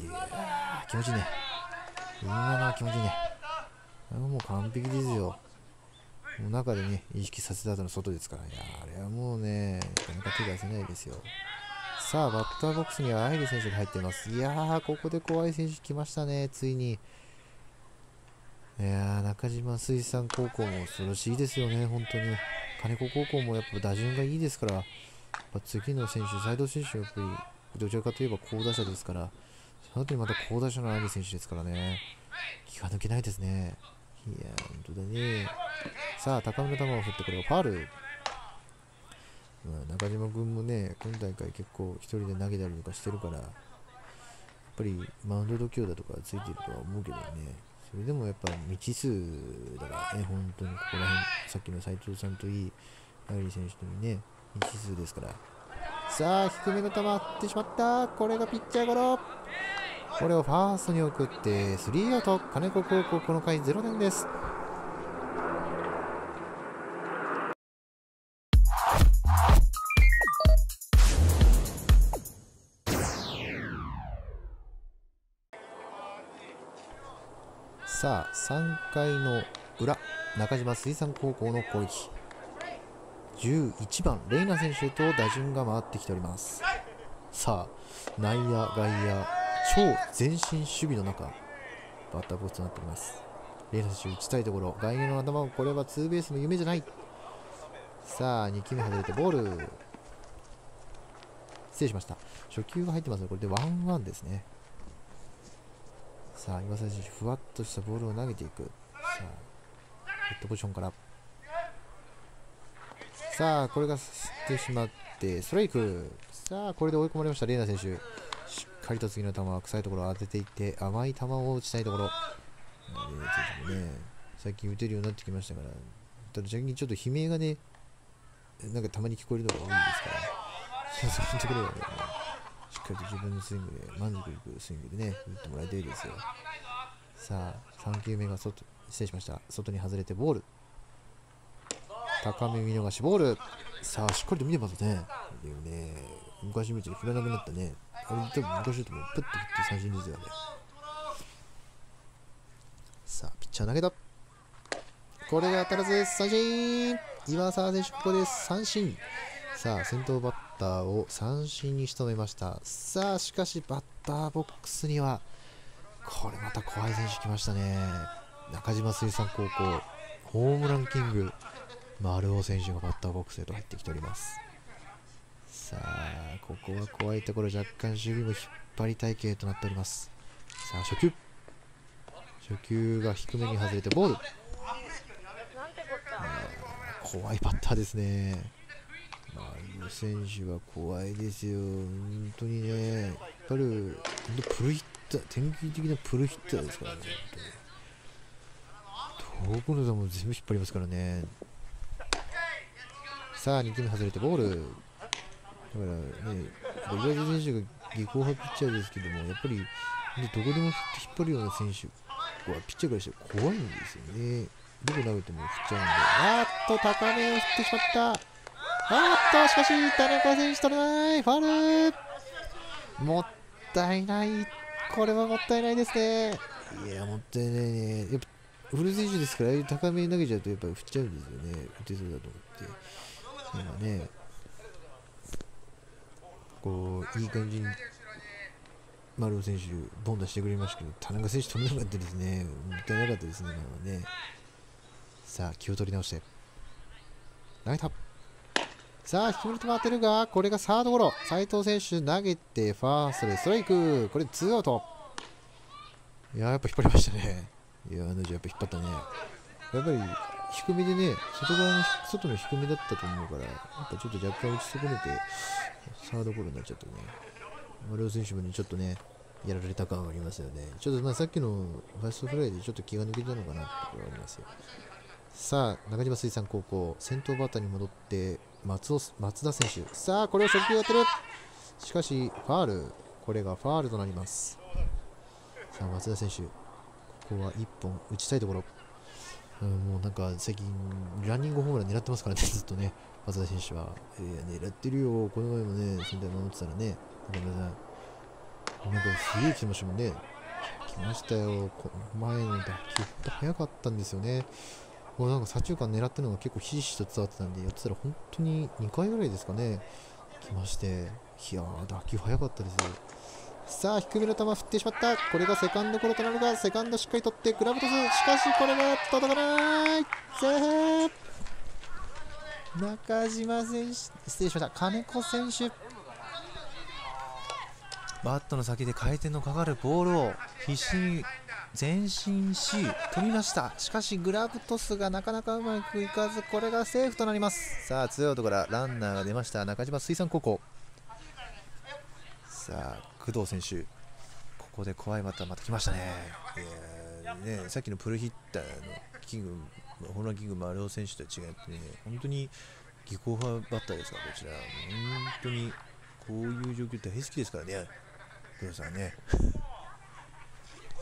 いやー、気持ちいいね、今のは気持ちいいね。もう完璧ですよ、もう中でね意識させた後の外ですから。いやー、あれはもうね、なかなか手出せないですよ。さあバッターボックスにはアイリ選手が入っています。いやー、ここで怖い選手来ましたね、ついに。いやー、中島水産高校も恐ろしいですよね、本当に。金子高校もやっぱ打順がいいですから、やっぱ次の選手、斉藤選手はやっぱりどちらかといえば好打者ですから、その後にまた好打者のアイリ選手ですからね、気が抜けないですね。いやー、本当だね。さあ高めの球を振って、これはファール。中島君もね、今大会結構ひとりで投げたりとかしてるから、やっぱりマウンド度胸だとかついてるとは思うけどね、それでもやっぱ未知数だからね、本当に。ここら辺、さっきの斉藤さんといい、アイリー選手といいね、未知数ですから。さあ、低めの球、打ってしまった、これがピッチャーゴロ、これをファーストに送って、スリーアウト、金子高校、この回ゼロてんです。さあさんかいの裏、中島水産高校の攻撃、じゅういちばんレイナ選手と打順が回ってきております。さあ内野外野超前進守備の中、バッターボックスとなっております。レイナ選手打ちたいところ、外野の頭を、これはツーベースの夢じゃない。さあにきめ外れてボール、失礼しました、初球が入ってますので、これでワンワンですね。さあ岩崎選手、ふわっとしたボールを投げていく。さあヘッドポジションから、さあこれがしてしまってストライク。さあこれで追い込まれました、レイナ選手、しっかりと次の球は臭いところを当てていって、甘い球を打ちたいところ。レイナ選手もね、最近打てるようになってきましたから、ただ最近ちょっと悲鳴がね、なんかたまに聞こえるのが多いんですから、そういうところがね、しっかりと自分のスイングで、満足いくスイングでね、打ってもらいたいですよ。さあさんきゅうめが外、失礼しました、外に外れてボール、高め見逃しボール。さあしっかりと見てますね。でもね、昔みたいに振らなくなったね、あれ多分昔だともうプッと振って三振ですよね。さあピッチャー投げた、これが当たらず三振。岩沢選手、ここで三振。さあ先頭バッターを三振に仕留めました。さあしかしバッターボックスには、これまた怖い選手来ましたね、中島水産高校。ホームランキング丸尾選手がバッターボックスへと入ってきております。さあここは怖いところ、若干守備も引っ張りたい系となっております。さあ初球初球が低めに外れてボール。怖いバッターですね。丸選手は怖いですよ、本当にね。やっぱりプルヒッター、典型的なプルヒッターですからね。東北の座も全部引っ張りますからね。さあにきゅうめ外れてボール。だからね、ロジャーズ選手が技巧派ピッチャーですけども、やっぱりでどこでも引っ張るような選手はピッチャーからして怖いんですよね。どこ投げても振っちゃうんで。あーっと高めを振ってしまった。あーっとしかし田中選手取れない、ファウル。もったいない、これはもったいないですね。いやもったいないね。やっぱ古選手ですから、ああいう高めに投げちゃうとやっぱり振っちゃうんですよね。打てそうだと思って今ね、こういい感じに丸尾選手ボン出してくれましたけど、田中選手飛んでなかったですね。もったいなかったですね、今はね。さあ気を取り直して投げた。さあ低めに回ってるが、これがサードゴロ。斉藤選手投げてファーストでストライク。これツーアウト。いやーやっぱ引っ張りましたね。いやー、あのじゃやっぱ引っ張ったね。やっぱり低めでね、外側の外の低めだったと思うから、やっぱちょっと若干打ち損ねてサードゴロになっちゃったね。丸尾選手もねちょっとねやられた感がありますよね。ちょっとまあさっきのファーストフライでちょっと気が抜けたのかなってところがありますよ。さあ中島水産高校先頭バッターに戻って松尾松田選手。さあこれを初球当てる、しかしファール。これがファールとなります。さあ松田選手、ここはいっぽん打ちたいところ。うん、もうなんか最近ランニングホームラン狙ってますからね、ずっとね松田選手は、えー、狙ってるよ。この前もね先頭守ってたらね、なんかすげえ来てましたもんね。来ましたよ、この前の打球早かったんですよね。もうなんか左中間狙ってるのが結構ひしひしと伝わってたんで、やってたら本当ににかいぐらいですかね来まして、いやー打球早かったですよ。さあ低めの球振ってしまった。これがセカンドゴロとなるが、セカンドしっかり取ってグラブトス。しかしこれが届かない。中島選手、失礼しました、金子選手。バットの先で回転のかかるボールを必死に前進し飛びました。しかしグラブトスがなかなかうまくいかず、これがセーフとなります。さあツーアウトからランナーが出ました中島水産高校。さあ工藤選手、ここで怖いバッターまた来ましたね。いやね、さっきのプルヒッターのキングホームランキング丸尾選手とは違ってね、本当に技巧派バッターですから、こちら本当にこういう状況大好きですからね、工藤さんね。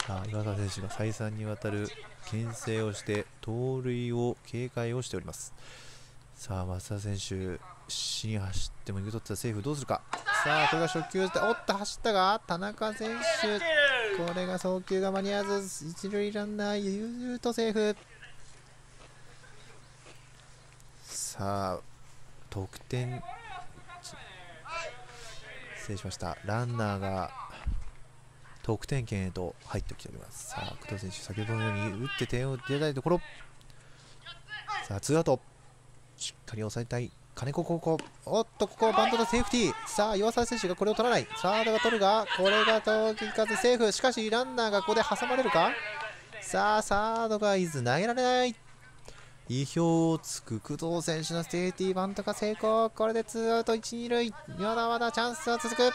さあ岩田選手が再三にわたる牽制をして盗塁を警戒をしております。さあ松田選手、死に走っても抜き取ったらセーフ、どうするか。さあこれが初球でおっと走ったが田中選手、これが送球が間に合わず一塁ランナー悠々とセーフ。さあ得点、失礼しました、ランナーが得点圏へと入ってきております。さあ工藤選手、先ほどのように打って点を出たいところ。さあツーアウト、しっかり抑えたい金子高校。おっとここはバントとセーフティー。さあ岩沢選手がこれを取らない、サードが取るが、これが届かずセーフ。しかしランナーがここで挟まれるか。さあサードがいず投げられない、意表をつく工藤選手のセーフティーバントが成功。これでツーアウトいち、に塁、まだまだチャンスは続く。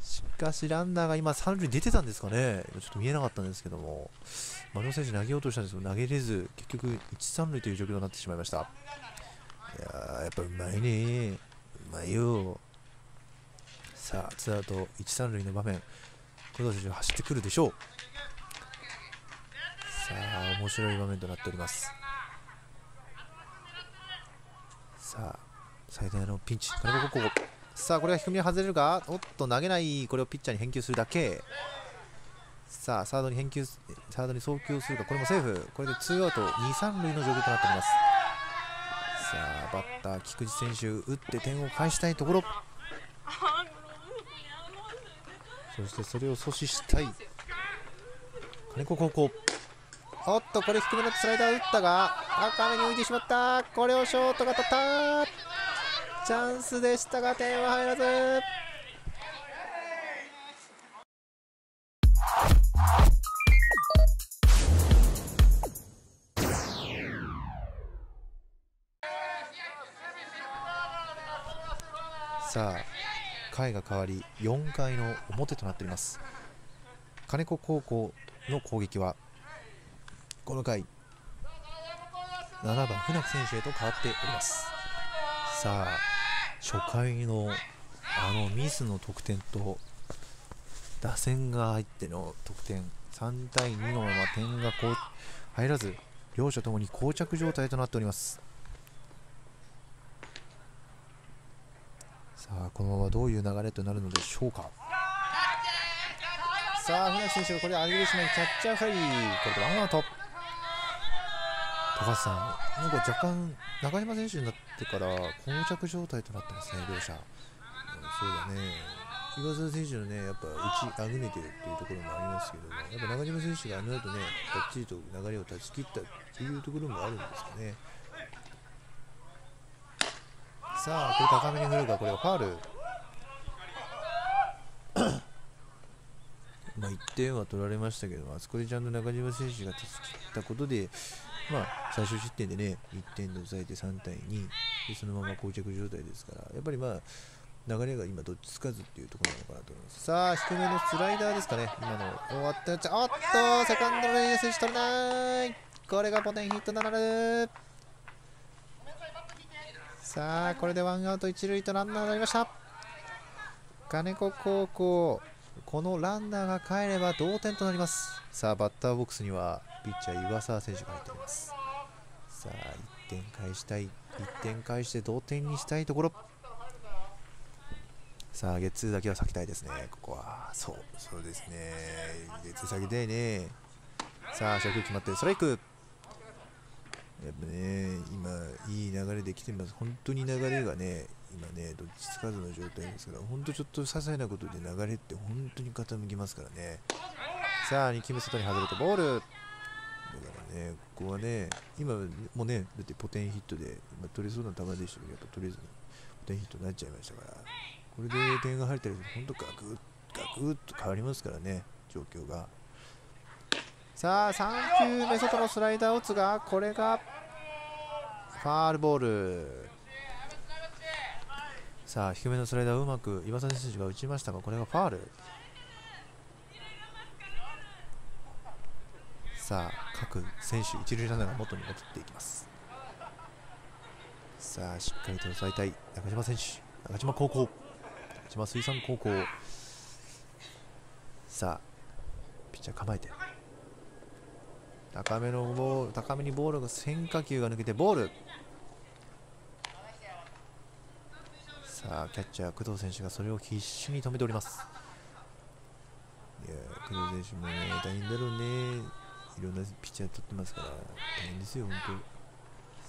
しかしランナーが今さん塁出てたんですかね、ちょっと見えなかったんですけども、丸尾選手投げようとしたんですけど投げれず、結局いち、さん塁という状況になってしまいました。いやーやっぱうまいね、うまいよ。さあツーアウトいち、さん塁の場面、工藤選手が走ってくるでしょう。さあ面白い場面となっております。さあ最大のピンチ、金子高校。さあこれが低めに外れるが、おっと投げない、これをピッチャーに返球するだけ。さあサードに返球、サードに送球するか、これもセーフ。これでツーアウトに、さん塁の状況となっております。さあバッター菊池選手、打って点を返したいところ、そしてそれを阻止したい金子高校。おっとこれ低めのスライダー打ったが高めに浮いてしまった。これをショートが取った。チャンスでしたが点は入らず。さあ回が変わりよんかいの表となっております。金子高校の攻撃はこの回ななばん船木選手へと変わっております。さあ初回のあのミスの得点と打線が入っての得点さんたいにのまま点がこう入らず両者ともに膠着状態となっております。さあこのままどういう流れとなるのでしょうか。さあ船木選手がこれ上げてしまいキャッチャーフライ、これでワンアウト。高橋さん、なんか若干中島選手になってから膠着状態となってますね両者。そうだね、岩沢選手のねやっぱ打ちあぐねてるっていうところもありますけども、やっぱ中島選手があの後ねばっちりと流れを断ち切ったっていうところもあるんですかね。さあこれ高めに振るがこれはファウル。まあいってんは取られましたけど、あそこでちゃんと中島選手が断ち切ったことで。まあ、最終失点でねいってんで抑えてさんたいにでそのまま膠着状態ですからやっぱりまあ流れが今どっちつかずっていうところなのかなと思います。さあ低めのスライダーですかね今の終わったやつ。おっとセカンドのレイ選手取れない。これがポテンヒットならぬ。さあこれでワンアウト一塁とランナーになりました。金子高校このランナーがかえれば同点となります。さあバッターボックスにはピッチャー岩沢選手が入っております。さあいってん返したい、いってん返して同点にしたいところ。さあゲッツーだけは避けたいですねここは。そうそうですね、ゲッツー避けたいね。さあ初球決まってストライク。やっぱね今いい流れで来てます。本当に流れがね今ねどっちつかずの状態ですから、本当ちょっと些細なことで流れって本当に傾きますからね。さあにきめ外に外れてボールだからね、ここはね、今もね、だってポテンヒットで、今取れそうな球でしたけど、やっぱ取れずにポテンヒットになっちゃいましたから、これで点が入ったりすると、本当、ガクッ、ガクッと変わりますからね、状況が。さあ、さんきゅうめ外のスライダーを打つが、これがファールボール。さあ、低めのスライダーをうまく岩崎選手が打ちましたが、これがファール。さあ各選手一塁ランナーが元に戻っていきます。さあしっかりと抑えたい中島選手、中島高校、中島水産高校。さあピッチャー構えて高めのボール、高めにボールが変化球が抜けてボール。さあキャッチャー工藤選手がそれを必死に止めております。いや工藤選手もね大変だろうね、いろんなピッチャー取ってますから大変ですよ本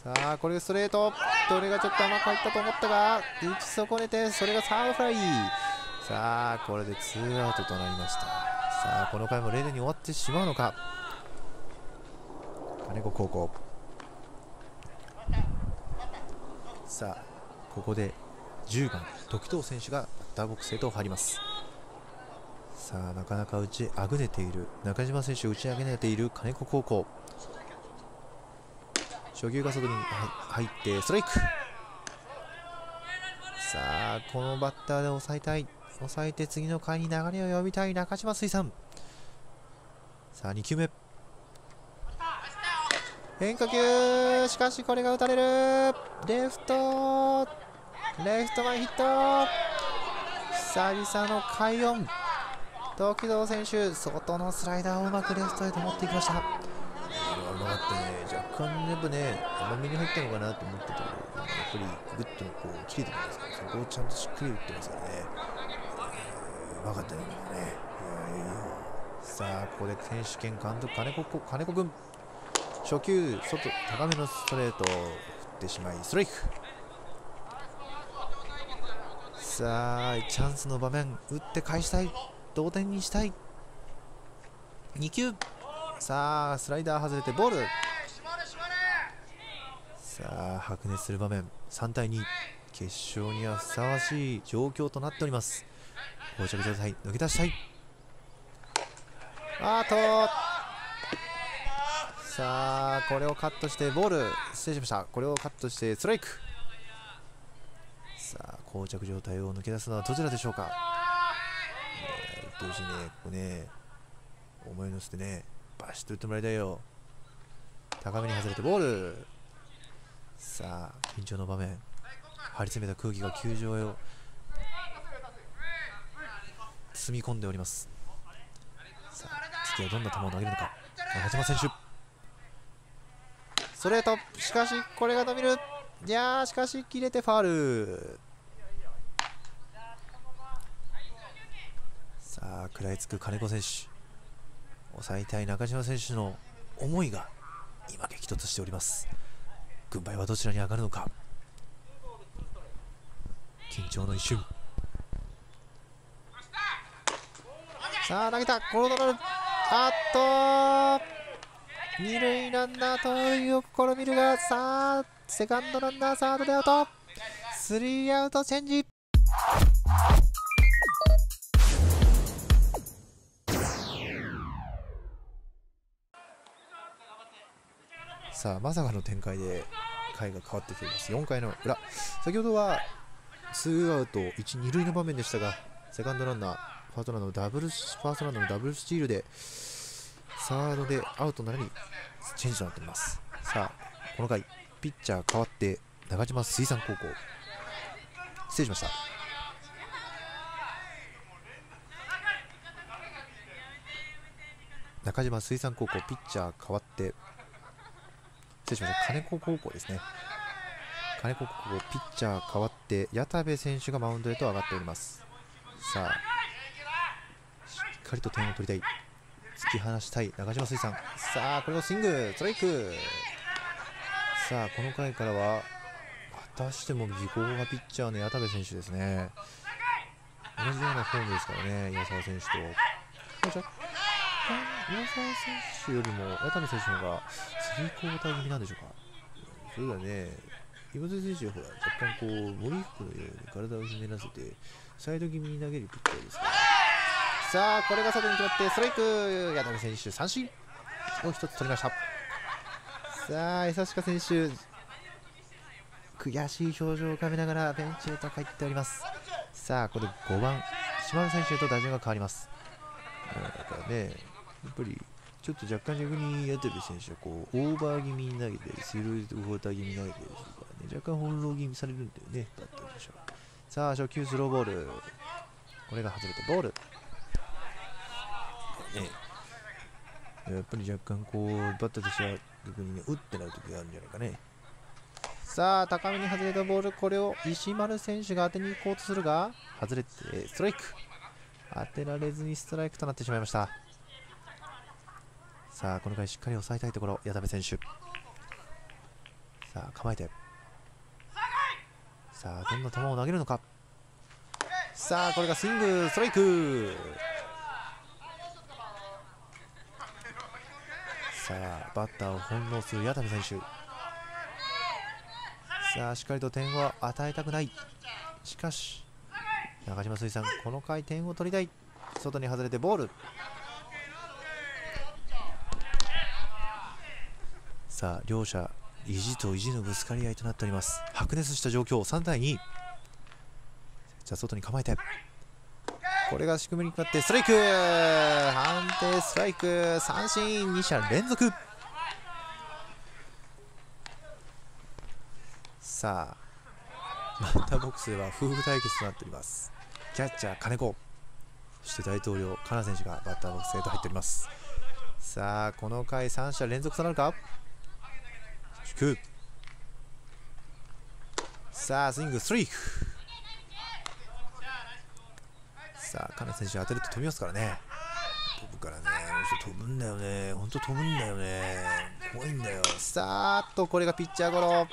当。さあこれストレート、どれがちょっと甘く入ったと思ったが打ち損ねてそれがサードフライ。さあこれでツーアウトとなりました。さあこの回もれいてんに終わってしまうのか金子高校。さあここでじゅうばん時任選手がバッターボックスへと入ります。さあなかなか打ちあぐねている中島選手を打ち上げねている金子高校。初球が外に入ってストライク。さあこのバッターで抑えたい、抑えて次の回に流れを呼びたい中島水産。さあにきゅうめ変化球、しかしこれが打たれる。レフト、レフト前ヒット。久々の快音。時任選手、外のスライダーをうまくレフトへと持っていきました。これはうまかったね、若干やっぱね、甘めに入ったのかなと思ってたけど、やっぱりぐっとこう切れてますから、そこをちゃんとしっくり打ってますからね、うまかったね、今ね。さあ、ここで選手権監督、金子、金子君、初球、外、高めのストレートを振ってしまい、ストライク。さあ、チャンスの場面、打って返したい。同点にしたい。にきゅうさあスライダー外れてボール。さあ白熱する場面、さんたいに、決勝にはふさわしい状況となっております。膠着状態抜け出したい。あーとさあこれをカットしてボール、失礼しました、これをカットしてストライク。さあ膠着状態を抜け出すのはどちらでしょうか。えー、言ってほしいね、ここね、思い乗せてね、バシッと打ってもらいたいよ。高めに外れてボール。さあ緊張の場面、張り詰めた空気が球場へを包み込んでおります。さあ次はどんな球を投げるのか。中島選手ストレート、しかしこれが伸びる。いやーしかし切れてファール。さあ食らいつく金子選手、抑えたい中島選手の思いが今激突しております。軍配はどちらに上がるのか。緊張の一瞬。さあ投げた、ゴロドラル、あっと二塁ランナーというを試みるが、さあセカンドランナーサードでアウト、スリーアウトチェンジ。さあまさかの展開で回が変わってきています。よんかいの裏、先ほどはツーアウトいち、にるいの場面でしたが、セカンドランナー、ファーストランナーのダブル、ファーストランナーのダブルスチールで、サードでアウトなのにチェンジとなっています。さあ、この回、ピッチャー変わって、中島水産高校、失礼しました。中島水産高校、ピッチャー変わって、失礼しました、金子高校ですね。金子高校ピッチャー変わって矢田部選手がマウンドへと上がっております。さあしっかりと点を取りたい、突き放したい中島水産。さあこれをスイング、ストライク。さあこの回からはまたしても技巧がピッチャーの矢田部選手ですね。同じようなフォームですからね、岩沢選手と岩沢選手よりも矢田部選手の方がスリークォーター気味なんでしょうか。そうだね、岩崎選手はほら若干こう森福のように体をひねらせてサイド気味に投げるピッチャーですから、ね、さあこれが外に決まってストライク。矢田選手三振を一つ取りました。さあ江坂選手悔しい表情を浮かべながらベンチへと帰っております。さあここでごばん島野選手へと打順が変わります。だからね、やっぱりちょっと若干逆に矢田部選手はこうオーバー気味に投げてスローフォーター気味に投げてる若干翻弄気味されるんだよね、だったでしょう。さあ初球スローボール、これが外れてボール、ね、やっぱり若干こうバッターとしては逆に、ね、打ってなる時があるんじゃないかね。さあ高めに外れたボール、これを石丸選手が当てに行こうとするが外れてストライク、当てられずにストライクとなってしまいました。さあこの回しっかり抑えたいところ、矢田部選手。さあ構えて、さあどんな球を投げるのか。さあこれがスイング、ストライク。さあバッターを翻弄する矢田部選手。さあしっかりと点を与えたくない、しかし中島水産この回点を取りたい、外に外れてボール。さあ両者意地と意地のぶつかり合いとなっております。白熱した状況、さんたいに。じゃあ外に構えて、これが低めに決まってストライク、判定ストライク、三振、にしゃれんぞく。さあバッターボックスでは夫婦対決となっております。キャッチャー金子、そして大統領カナ選手がバッターボックスへと入っております。さあこの回さんしゃれんぞくとなるか。さあスイング、ストライク。さあカナ選手当てると飛びますからね、飛ぶからね、飛ぶんだよね、本当飛ぶんだよね、怖いんだよ。さあっとこれがピッチャーゴロ。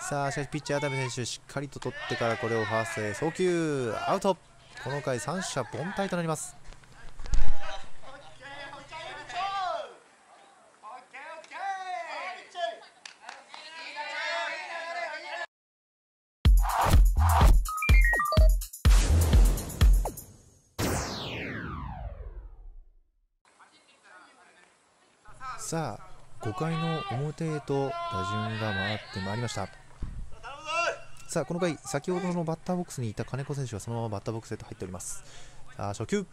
さあしかしピッチャー渡部選手しっかりと取ってからこれをファーストへ送球、アウト。この回さんしゃぼんたいとなります。さあごかいの表へと打順が回ってまいりました。さあこの回、先ほどのバッターボックスにいた金子選手はそのままバッターボックスへと入っております。さあ初球、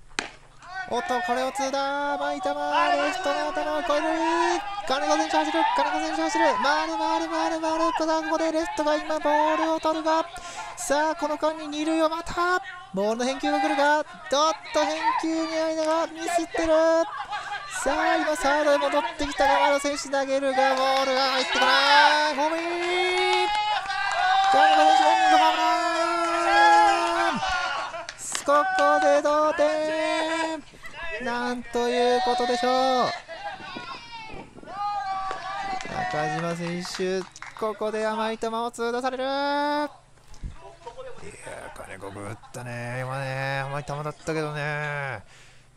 おっとこれはツーだー、巻いたまー、レフトの頭を越える、金子選手走る、金子選手走る、回る回る回る回る、さあここでレフトが今ボールを取るが、さあこの間に二塁をまたボールの返球が来るが、どっと返球に間がミスってる。さあ今サードへ戻ってきた山田選手、投げるがボールが入ってこない、ホームイン、金子選手連続ホームラン、ここで同点、なんということでしょう。中島選手、ここで甘い球を通出される。いや金子ぶったね、今ね、甘い球だったけどね、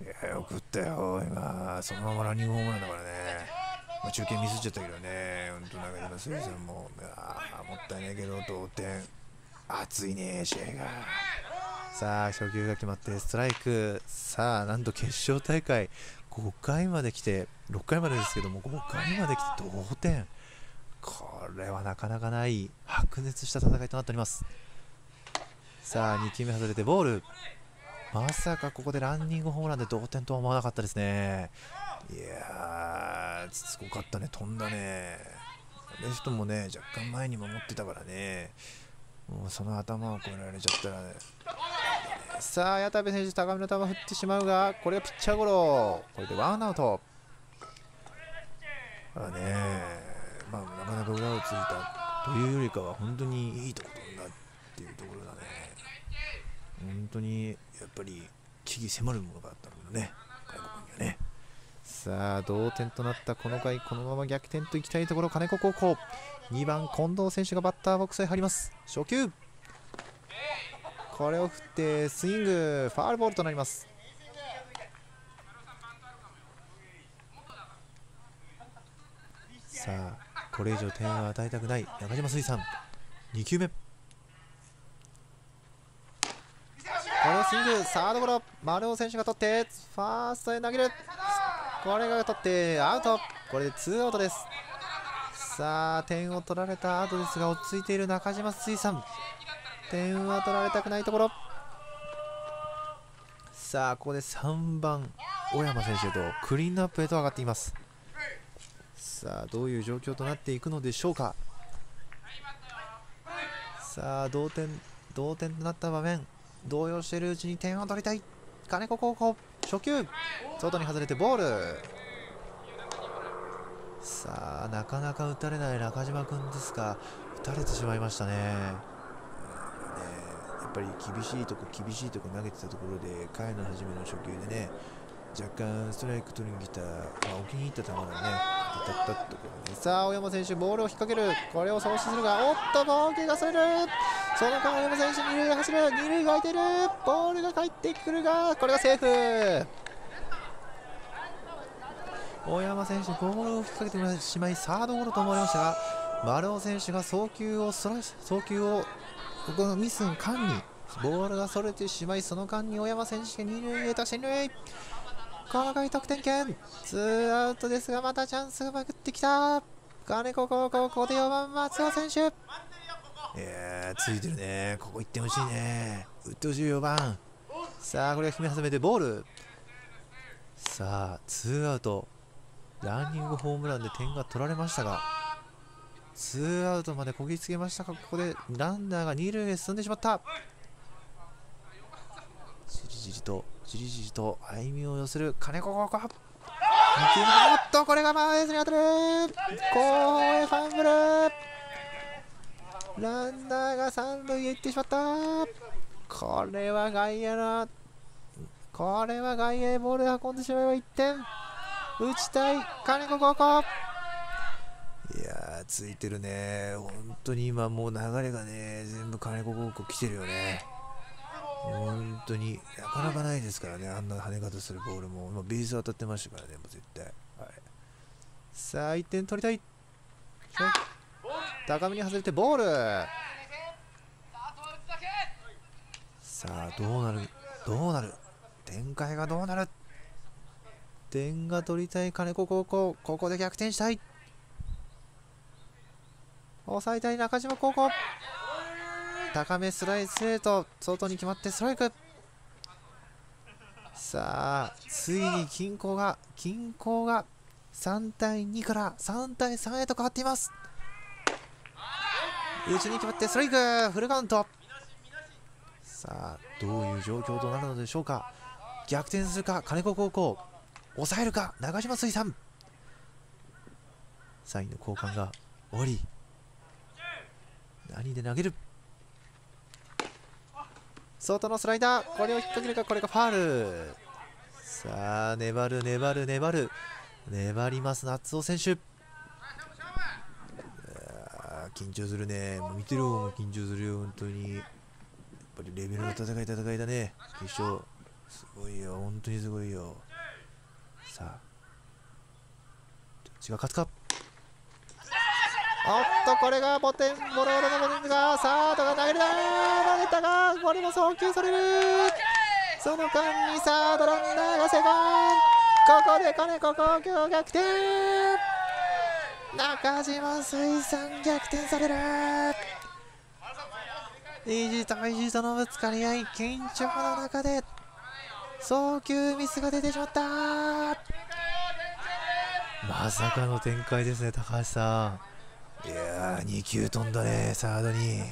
いやよく打ったよ、今、そのままランニングホームランだからね、まあ、中継ミスっちゃったけどね、本当、中島選手も、あもったいないけど、同点、熱いね、試合が。さあ初球が決まってストライク。さあなんと決勝大会ごかいまで来て、ろっかいまでですけどもごかいまで来て同点、これはなかなかない白熱した戦いとなっております。さあに球目外れてボール、まさかここでランニングホームランで同点とは思わなかったですね。いやーすごかったね、飛んだね、レフトもね若干前に守ってたからね、もうその頭を越えられちゃったらね。さあ矢田部選手、高めの球振ってしまうが、これがピッチャーゴロ、これでワンアウト。まあね、まあ、なかなか裏をついたというよりかは本当にいいところだっていうところだね。本当にやっぱり危機迫るものがあったのね、金子君にはね。さあ同点となったこの回、このまま逆転といきたいところ、金子高校にばん近藤選手がバッターボックスへ入ります。初球これを振ってスイング、ファウルボールとなります。さあこれ以上点を与えたくない中島水産、に球目これをスイング、サードゴロ、丸尾選手が取ってファーストへ投げる、これが取ってアウト、これでツーアウトです。さあ点を取られた後ですが落ち着いている中島水産、点は取られたくないところ。さあここでさんばん小山選手とクリーンアップへと上がっています。さあどういう状況となっていくのでしょうか。さあ同点同点となった場面、動揺しているうちに点を取りたい金子高校。初球外に外れてボール。さあなかなか打たれない中島君ですが、打たれてしまいましたね。やっぱり厳しいとこ厳しいとこ投げてたところで、回の初めの初球でね若干ストライク取りに来た、まあ、お気に入った球がね当たったところで、さあ青山選手ボールを引っ掛ける、これを阻止するが、おっとボールがそれる、その間青山選手二塁が走る、二塁が空いてる、ボールが返ってくるがこれがセーフ。大山選手ボールを引っ掛けてしまいサードゴロと思われましたが、丸尾選手が送球をそらし送球をここのミスの間にボールがそれてしまい、その間に大山選手が二塁へ達し、二塁この回得点圏、ツーアウトですがまたチャンスがまくってきた金子高校、ここでよんばん松尾選手、えー、ついてるね、ここいってほしいね、打ってほしいよんばん。さあこれが決め始めてボール。さあツーアウト、ランニングホームランで点が取られましたがツーアウトまでこぎつけましたが、ここでランナーが二塁へ進んでしまった。じりじりとじりじりと歩みを寄せる金子高校、おっとこれがマーエースに当たる、後方へファンブル、ランナーが三塁へ行ってしまった。これは外野のこれは外野へボールを運んでしまえばいってん、打ちたい金子高校。いやーついてるね、本当に今もう流れがね全部金子高校来てるよね、本当になかなかないですからね、あんな跳ね方するボールも今ベース当たってましたからね、もう絶対、はい、さあいってん取りたい、高めに外れてボール。さあどうなるどうなる、展開がどうなる、点が取りたい金子高校、ここで逆転したい。抑えたい中島高校。高めスライスレート、外に決まってストライク。さあついに均衡が均衡がさんたいにからさんたいさんへと変わっています。内に決まってストライク、フルカウント。さあどういう状況となるのでしょうか。逆転するか金子高校、抑えるか長島水産。サインの交換がおり、何で投げる。外のスライダー、これを引っ掛けるか、これがファール。さあ粘る粘る粘る粘ります夏尾選手。緊張するね、見てる方も緊張するよ本当に。やっぱりレベルの戦い戦いだね、決勝。すごいよ、本当にすごいよ。さあどっちが勝つか。おっと、これがボテン、ボロボロのボテンが、サードが投げるだ、投げたが、これも送球される。その間にサードランナーがセカンド。ここで金子高校逆転。中島水産逆転される。意地と意地とのぶつかり合い、緊張の中で送球ミスが出てしまった。まさかの展開ですね、高橋さん。いやーにきゅう飛んだね、サードに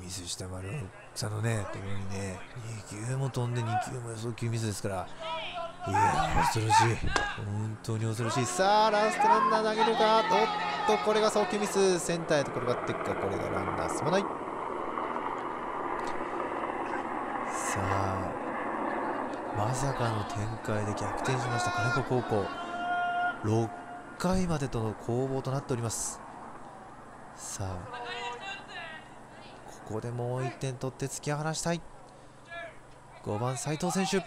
ミスした丸さんのねところにね、にきゅうも飛んでにきゅうも送球ミスですから、いや恐ろしい、本当に恐ろしい。さあラストランナー投げるか、おっとこれが送球ミス、センターへと転がっていくか、これがランナー進まない。さあまさかの展開で逆転しました金子高校、ろっかいまでとの攻防となっております。さあここでもういってん取って突き放したいごばん斉藤選手。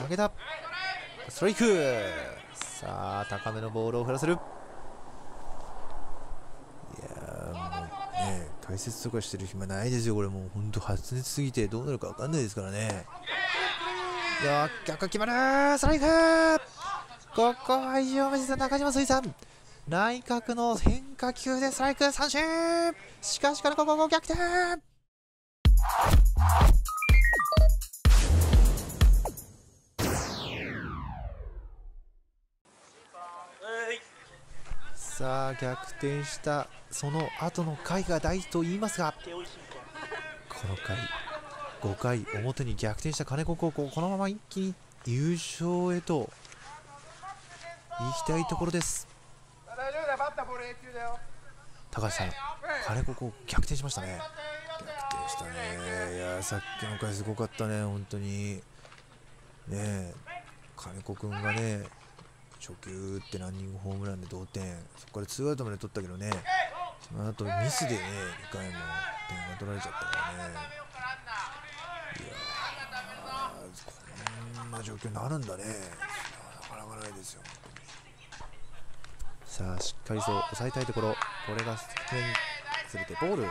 投げたストライク。さあ高めのボールを振らせる。いやもうね、解説とかしてる暇ないですよ、これもう本当発熱すぎてどうなるか分かんないですからね。いや逆決まる、ストライク。ここは意地を見せた中島水産、内角の変化球でストライク、三振。しかし金子高校逆転。さあ逆転したその後の回が大事と言いますが、この回ごかい表に逆転した金子高校、このまま一気に優勝へと行きたいところです。高橋さん、金子高校逆転しましたね。逆転したね。いやさっきの回すごかったね、本当にねえ。金子君がね初球打ってランニングホームランで同点、そこからツーアウトまで取ったけどね、その後ミスでねにかいも点が取られちゃったからね。いやこんな状況になるんだね、なかなかないですよ。さあしっかりそう抑えたいところ、これが低めにつれてボール。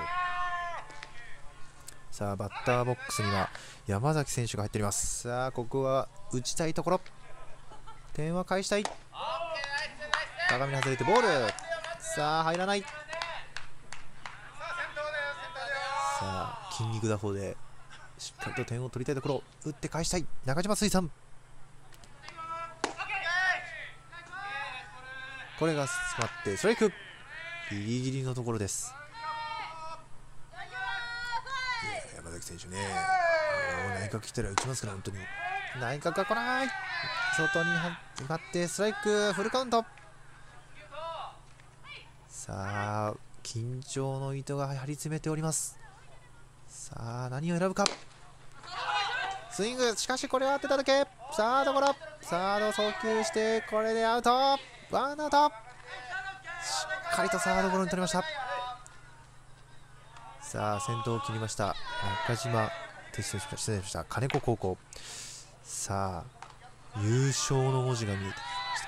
さあバッターボックスには山崎選手が入っております。さあここは打ちたいところ、点は返したい。高めに外れてボール。さあ入らない。さあ筋肉打法でしっかりと点を取りたいところ、打って返したい中島水産。これが詰まってストライク、ギリギリのところです。山崎選手ね、内角来たら打ちますから、本当に内角が来ない。外に決まってストライク、フルカウント。さあ緊張の糸が張り詰めております。さあ何を選ぶか、スイング、しかしこれは当てただけ。サードゴロ、サード送球して、これでアウト、ワンアウト。しっかりとサードゴロに取りました。さあ先頭を切りました中島哲也選手でした金子高校。さあ優勝の文字が見えてきまし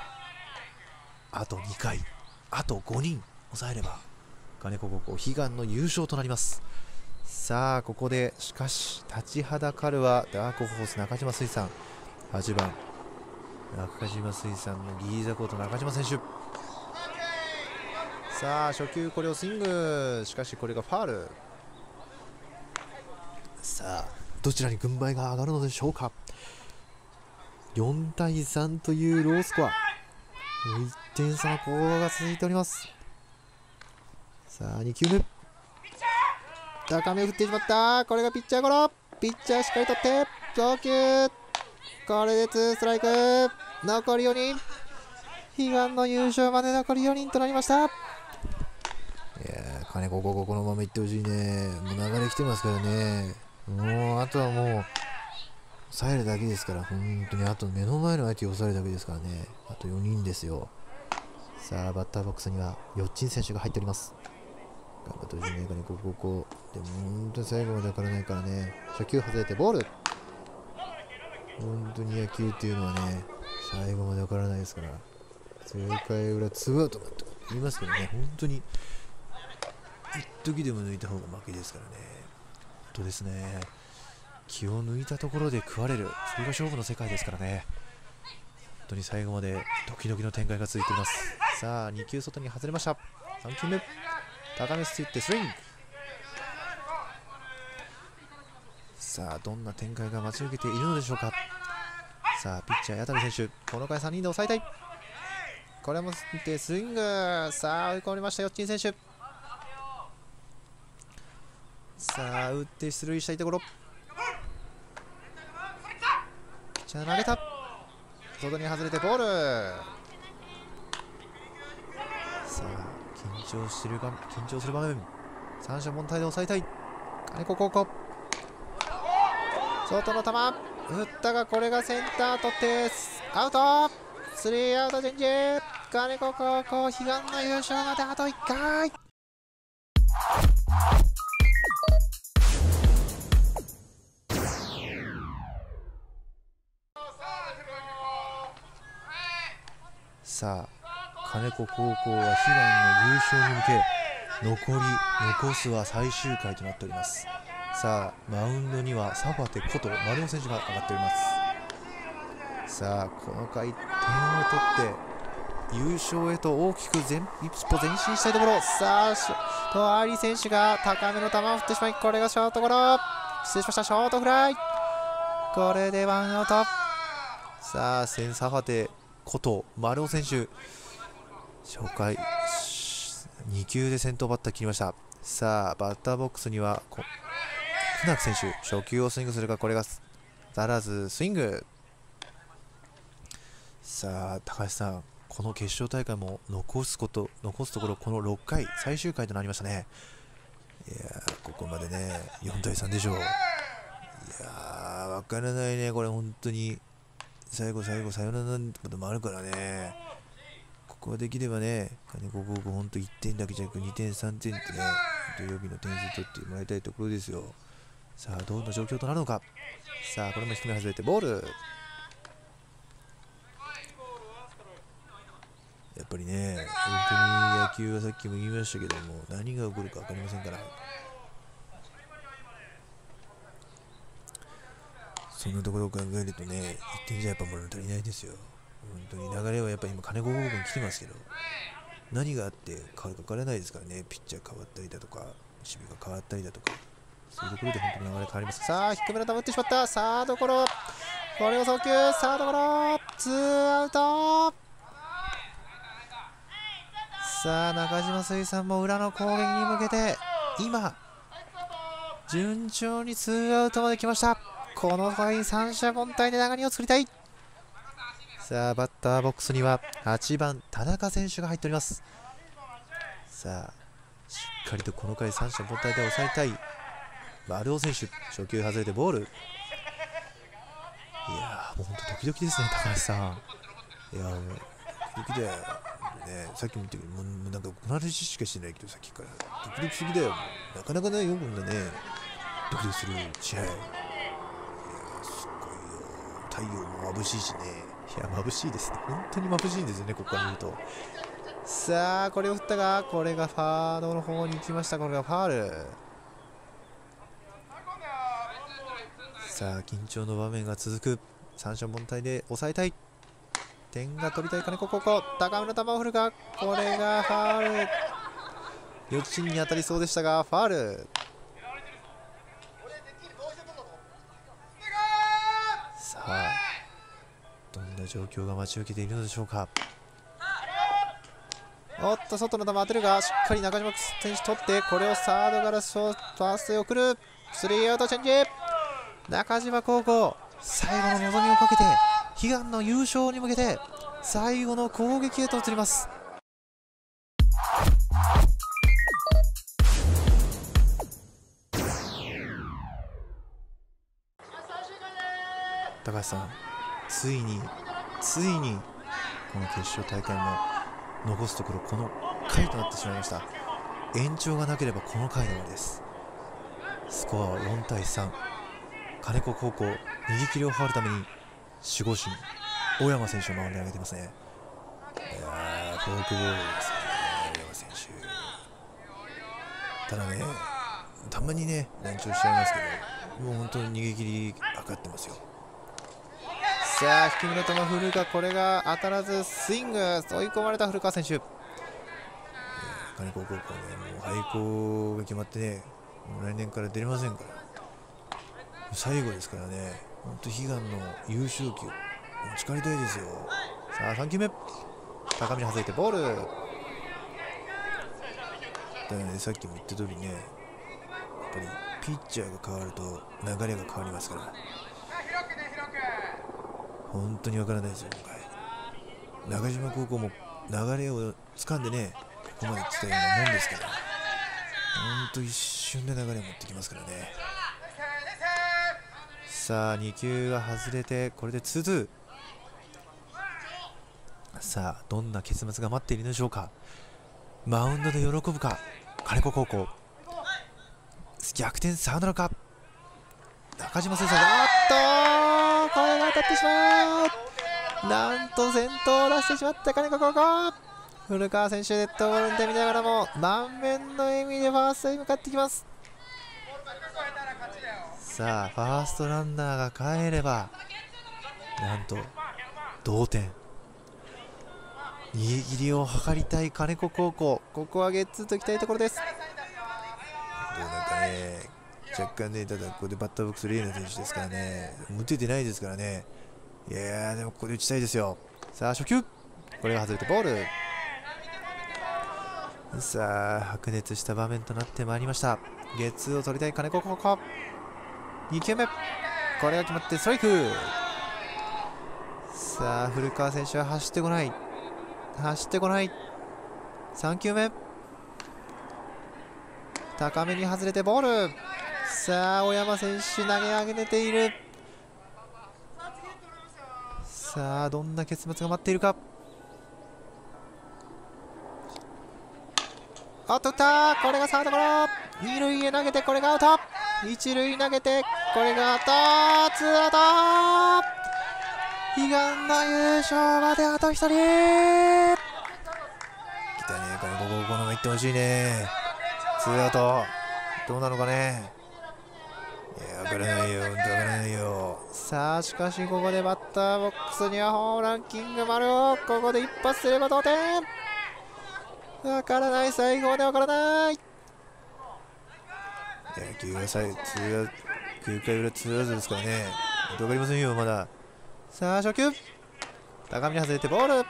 た。あとにかい、あとごにん抑えれば金子高校悲願の優勝となります。さあここでしかし立ちはだかるはダークホース中島水産、はちばん中島水産のギーザコート中島選手。さあ初球これをスイング、しかしこれがファール。さあどちらに軍配が上がるのでしょうか。よんたいさんというロースコア、いってんさの攻防が続いております。さあにきゅうめ高めを振ってしまった、これがピッチャーゴロ、ピッチャーしっかり取って送球、これでツーストライク、残りよにん、悲願の優勝まで残りよにんとなりました。いやー金子こここのままいってほしいね。もう流れ来てますからね、もうあとはもう抑えるだけですから、本当にあと目の前の相手を抑えるだけですからね、あとよにんですよ。さあバッターボックスにはよっちん選手が入っております。頑張ってほしいね金子ここ、でも本当に最後まで分からないからね。初球外れてボール、本当に野球っていうのはね最後まで分からないですから、じゅっかい裏ツーアウトだと言いますけどね、本当に一時でも抜いた方が負けですからね。本当ですね、気を抜いたところで食われる、それが勝負の世界ですからね。本当に最後までドキドキの展開が続いています。さあにきゅう外に外れました。さんきゅうめ高めスイッチスイング、さあどんな展開が待ち受けているのでしょうか。さあピッチャー矢田部選手、この回さんにんで抑えたい、これもスイッチスイング、さあ追い込みましたよっちん選手、さあ打って出塁したいところ、ピッチャー投げた、外に外れてボール。さあ緊張してるが緊張する場面、三者凡退で抑えたい金子高校、外の球打ったがこれがセンター取ってアウト、スリーアウトチェンジ、金子高校悲願の優勝まであといっかい。さあ金子高校は悲願の優勝に向け残り残すは最終回となっております。さあマウンドにはサファテこと丸尾選手が上がっております。さあこの回点を取って優勝へと大きく前一歩前進したいところ。さあとアリ選手が高めの球を振ってしまい、これがショートゴロ、失礼しました、ショートフライ、これでワンアウト。さあセンサファテこと丸尾選手、初回にきゅうで先頭バッター切りました。さあバッターボックスにはこ船木選手、初球をスイングするがこれがならずスイング。さあ高橋さん、この決勝大会も残すこと残すところこのろっかい最終回となりましたね。いやここまでねよんたいさんでしょう。いや分からないねこれ、本当に最後最後サヨナラなんてこともあるからね、ここはできればね金子高校本当いってんだけじゃなくにてんさんてんってね土曜日の点数取ってもらいたいところですよ。さあどんな状況となるのか。さあこれも低め外れてボール、やっぱりね本当に野球はさっきも言いましたけども何が起こるか分かりませんから、そんなところを考えるとねいってんじゃやっぱもの足りないですよ。本当に流れはやっぱり今金子高校に来てますけど、何があって変わるか分からないですからね、ピッチャー変わったりだとか守備が変わったりだとか、そういうところで本当に流れ変わります。さあ低めの球打ってしまった、サードゴロ、これを送球、サードゴロ、ツーアウト。さあ中島水産も裏の攻撃に向けて今順調にツーアウトまで来ました。この回三者凡退で流れを作りたい。さあバッターボックスにははちばん田中選手が入っております。さあしっかりとこの回三者凡退で抑えたい丸尾選手、初球外れてボール。いやーもう本当ドキドキですね高橋さん。いやーもうドキドキだよ、ね、さっきも言ったけどもうなんかこの話しかしてないけどさっきからドキドキすぎだよ、なかなかないよこんなねドキドキする試合。いやーすごいよ、太陽も眩しいしね、いや眩しいですね、本当に眩しいんですよねここから見ると。さあこれを振ったがこれがファードの方に行きました、これがファール。さあ緊張の場面が続く。三者凡退で抑えたい。点が取りたい金子高校。高めの球を振るが、これがファール。予知に当たりそうでしたがファール。さあどんな状況が待ち受けているのでしょうか。おっと外の球当てるが、しっかり中島選手取って、これをサードからファーストへ送る。スリーアウトチェンジ。中島高校最後の望みをかけて悲願の優勝に向けて最後の攻撃へと移ります。高橋さん、ついについにこの決勝大会も残すところこの回となってしまいました。延長がなければこの回で終わりです。スコアはよんたいさん。金子高校右切りを張るために守護神小山選手を守り上げてますね。いやー、フォークボールですね、小山選手。ただね、たまにね乱調しちゃいますけど、もう本当に逃げ切りかかってますよ。さあ低めの球振るが、これが当たらずスイング。追い込まれた古川選手。金子高校ね、もう廃校が決まってね、もう来年から出れませんから、最後ですからね、本当悲願の優勝旗を持ち帰りたいですよ。さあさんきゅうめ、高めに外れてボール。だよね、さっきも言った通りね、やっぱりピッチャーが変わると流れが変わりますから、本当にわからないですよ今回。中島高校も流れを掴んでね、ここまで来たようなもんですから、本当一瞬で流れを持ってきますからね。さあにきゅうが外れて、これでツーツー。さあどんな結末が待っているのでしょうか。マウンドで喜ぶか金子高校、逆転サヨナラか。中島選手、あっとこれが当たってしまう。なんと先頭を出してしまった金子高校。古川選手デッドボールに手見ながらも満面の笑みでファーストへ向かってきます。さあファーストランナーが帰ればなんと同点。逃げ切りを図りたい金子高校、ここはゲッツーといきたいところです。どうなんかね、若干ね、ただここでバッターボックスレイナ選手ですからね、打ててないですからね。いやー、でもここで打ちたいですよ。さあ初球、これが外れてボール。さあ白熱した場面となってまいりました。ゲッツーを取りたい金子高校。にきゅうめ、これが決まってストライク。さあ古川選手は走ってこない、走ってこない。さんきゅうめ、高めに外れてボール。さあ小山選手投げ上げている。さあどんな結末が待っているか。あっと打った、これがサードゴロ。二塁へ投げて、これがアウト。一塁投げて、これがアウト。ツーアウト。悲願の優勝まであと一人。来たね、これこここのままいってほしいね。ツーアウトどうなのかね。いや、分からないよ、分からないよ。さあしかしここでバッターボックスにはホームランキング丸を、ここで一発すれば同点。分からない、最後まで分からない。きゅうかい裏ツーアウトですからね、分かりませんよまだ。さあ初球、高めに外れてボール。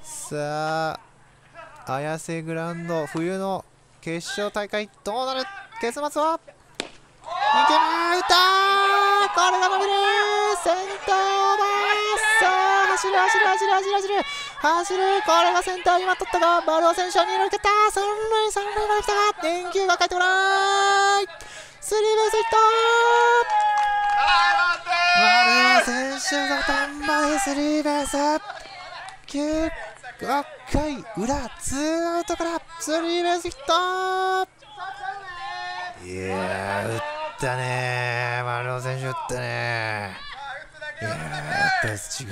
さあ綾瀬グランド冬の決勝大会どうなる、結末はにきゅうめ、打ったー、これが伸びるセンターバー。さあ走る走る走る走る走る走る、これがセンターにまっとったが、バルオ選手はに塁蹴った。三塁、三塁まで来たが電球が返ってこない。スリーベースヒット、バルオ選手が頑張りスリーベース。ろっかい裏ツーアウトからスリーベースヒット。いやー打ったねー、バルオ選手打ったねー。いやーやっ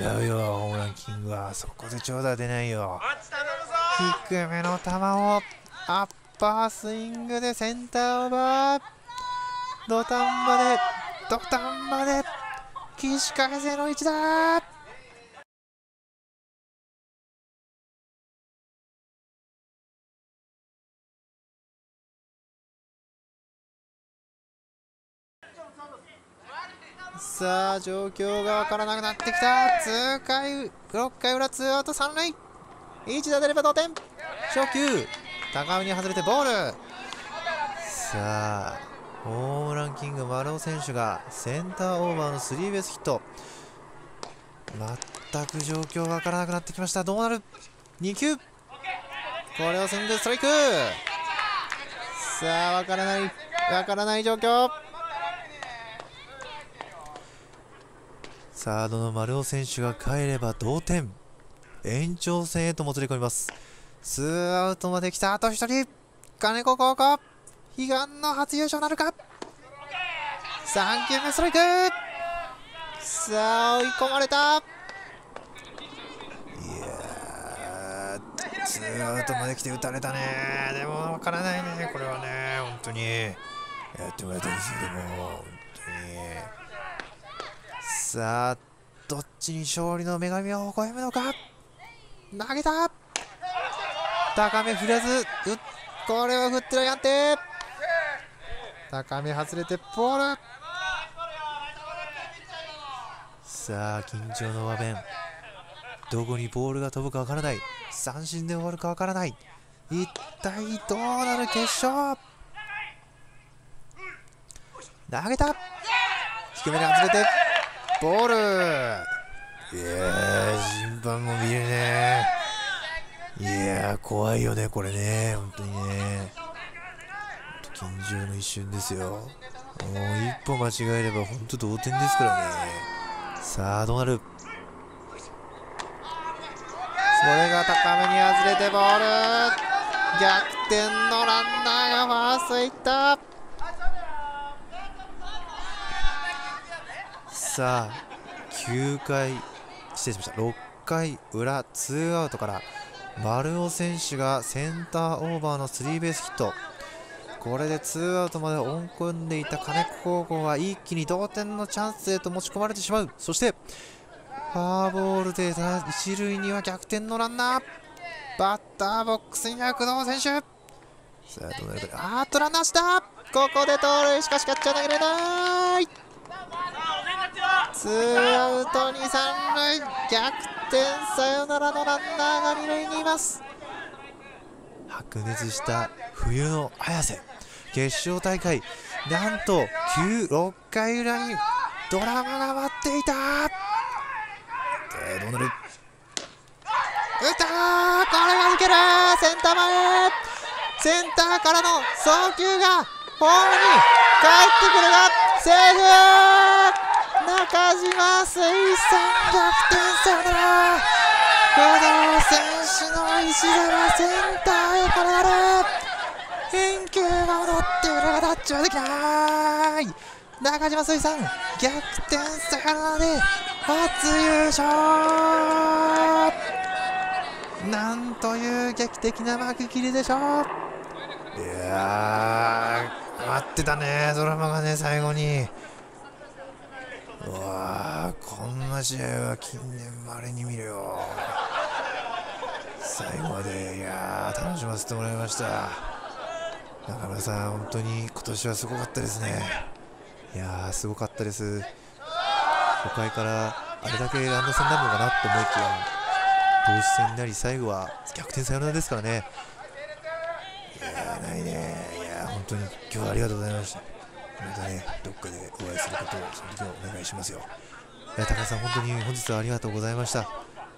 ぱ違うよ、ホームランキングはそこで長打出ないよ。低めの球をアッパースイングでセンターオーバー。土壇場で、土壇場で起死回生の一打。さあ状況が分からなくなってきた。ろっかい裏ツーアウト三塁、一打出れば同点。初球高めに外れてボール。さあホームランキング丸尾選手がセンターオーバーのスリーベースヒット。全く状況が分からなくなってきました。どうなる。にきゅう、これをスイングストライク。さあ分からない分からない状況。サードの丸尾選手が帰れば同点、延長戦へともつれ込みます。ツーアウトまで来た。あとひとり、金子高校悲願の初優勝なるか。さんきゅうめストライク。さあ追い込まれた。いやー、ツーアウトまで来て打たれたね。でも分からないねこれはね。本当にやってもらいたいです。でも本当に、さあどっちに勝利の女神を微笑むのか。投げた、高め振れず、これは振ってない、安定。高め外れてボール。さあ緊張の場面、どこにボールが飛ぶかわからない、三振で終わるかわからない、一体どうなる決勝。投げた、低めに外れてボール。いや審判も見れねえ。いやー怖いよねこれね。本当にね、緊張の一瞬ですよ。もう一歩間違えれば本当同点ですからね。さあどうなる。それが高めに外れてボール。逆転のランナーがファーストへ行った。さあきゅうかい、失礼しました、ろっかい裏ツーアウトから丸尾選手がセンターオーバーのスリーベースヒット。これでツーアウトまで追い込んでいた金子高校は一気に同点のチャンスへと持ち込まれてしまう。そしてフォアボールで一塁には逆転のランナー。バッターボックスには工藤選手。さあどうなるか。あーっとランナーした。ここで盗塁、しかしキャッチャー投げれない。ツーアウトに三塁、逆転サヨナラのランナーが二塁にいます。白熱した冬の綾瀬決勝大会、なんとろっかい裏にドラマが待っていた。どうなる。打ったー、これは抜ける。センター前、センターからの送球がホームに帰ってくるがセーフ。中島水産逆転サヨナラ。工藤選手の石田はセンターへこれられ、返球が戻って裏がタッチはできない。中島水産逆転サヨナラで初優勝。なんという劇的な幕切りでしょう。いやー待ってたねドラマがね。最後にうわー、こんな試合は近年まれに見るよ。最後までいやー楽しませてもらいました。中村さん本当に今年はすごかったですね。いやーすごかったです。ごかいからあれだけランド戦になるのかなと思いきや同時戦になり、最後は逆転サヨナラですからね。いやーないね。いやー本当に今日はありがとうございました。またね、どっかでお会いすることをその時はお願いしますよ。高橋さん本当に本日はありがとうございました。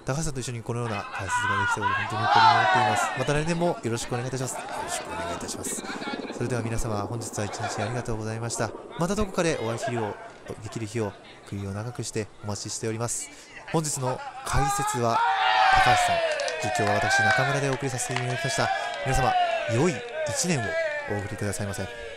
高橋さんと一緒にこのような解説ができたこと本当に誇りに思っています。また来年もよろしくお願いいたします。よろしくお願いいたします。それでは皆様本日は一日ありがとうございました。またどこかでお会いできる日を首を長くしてお待ちしております。本日の解説は高橋さん、実況は私中村でお送りさせていただきました。皆様良いいちねんをお送りくださいませ。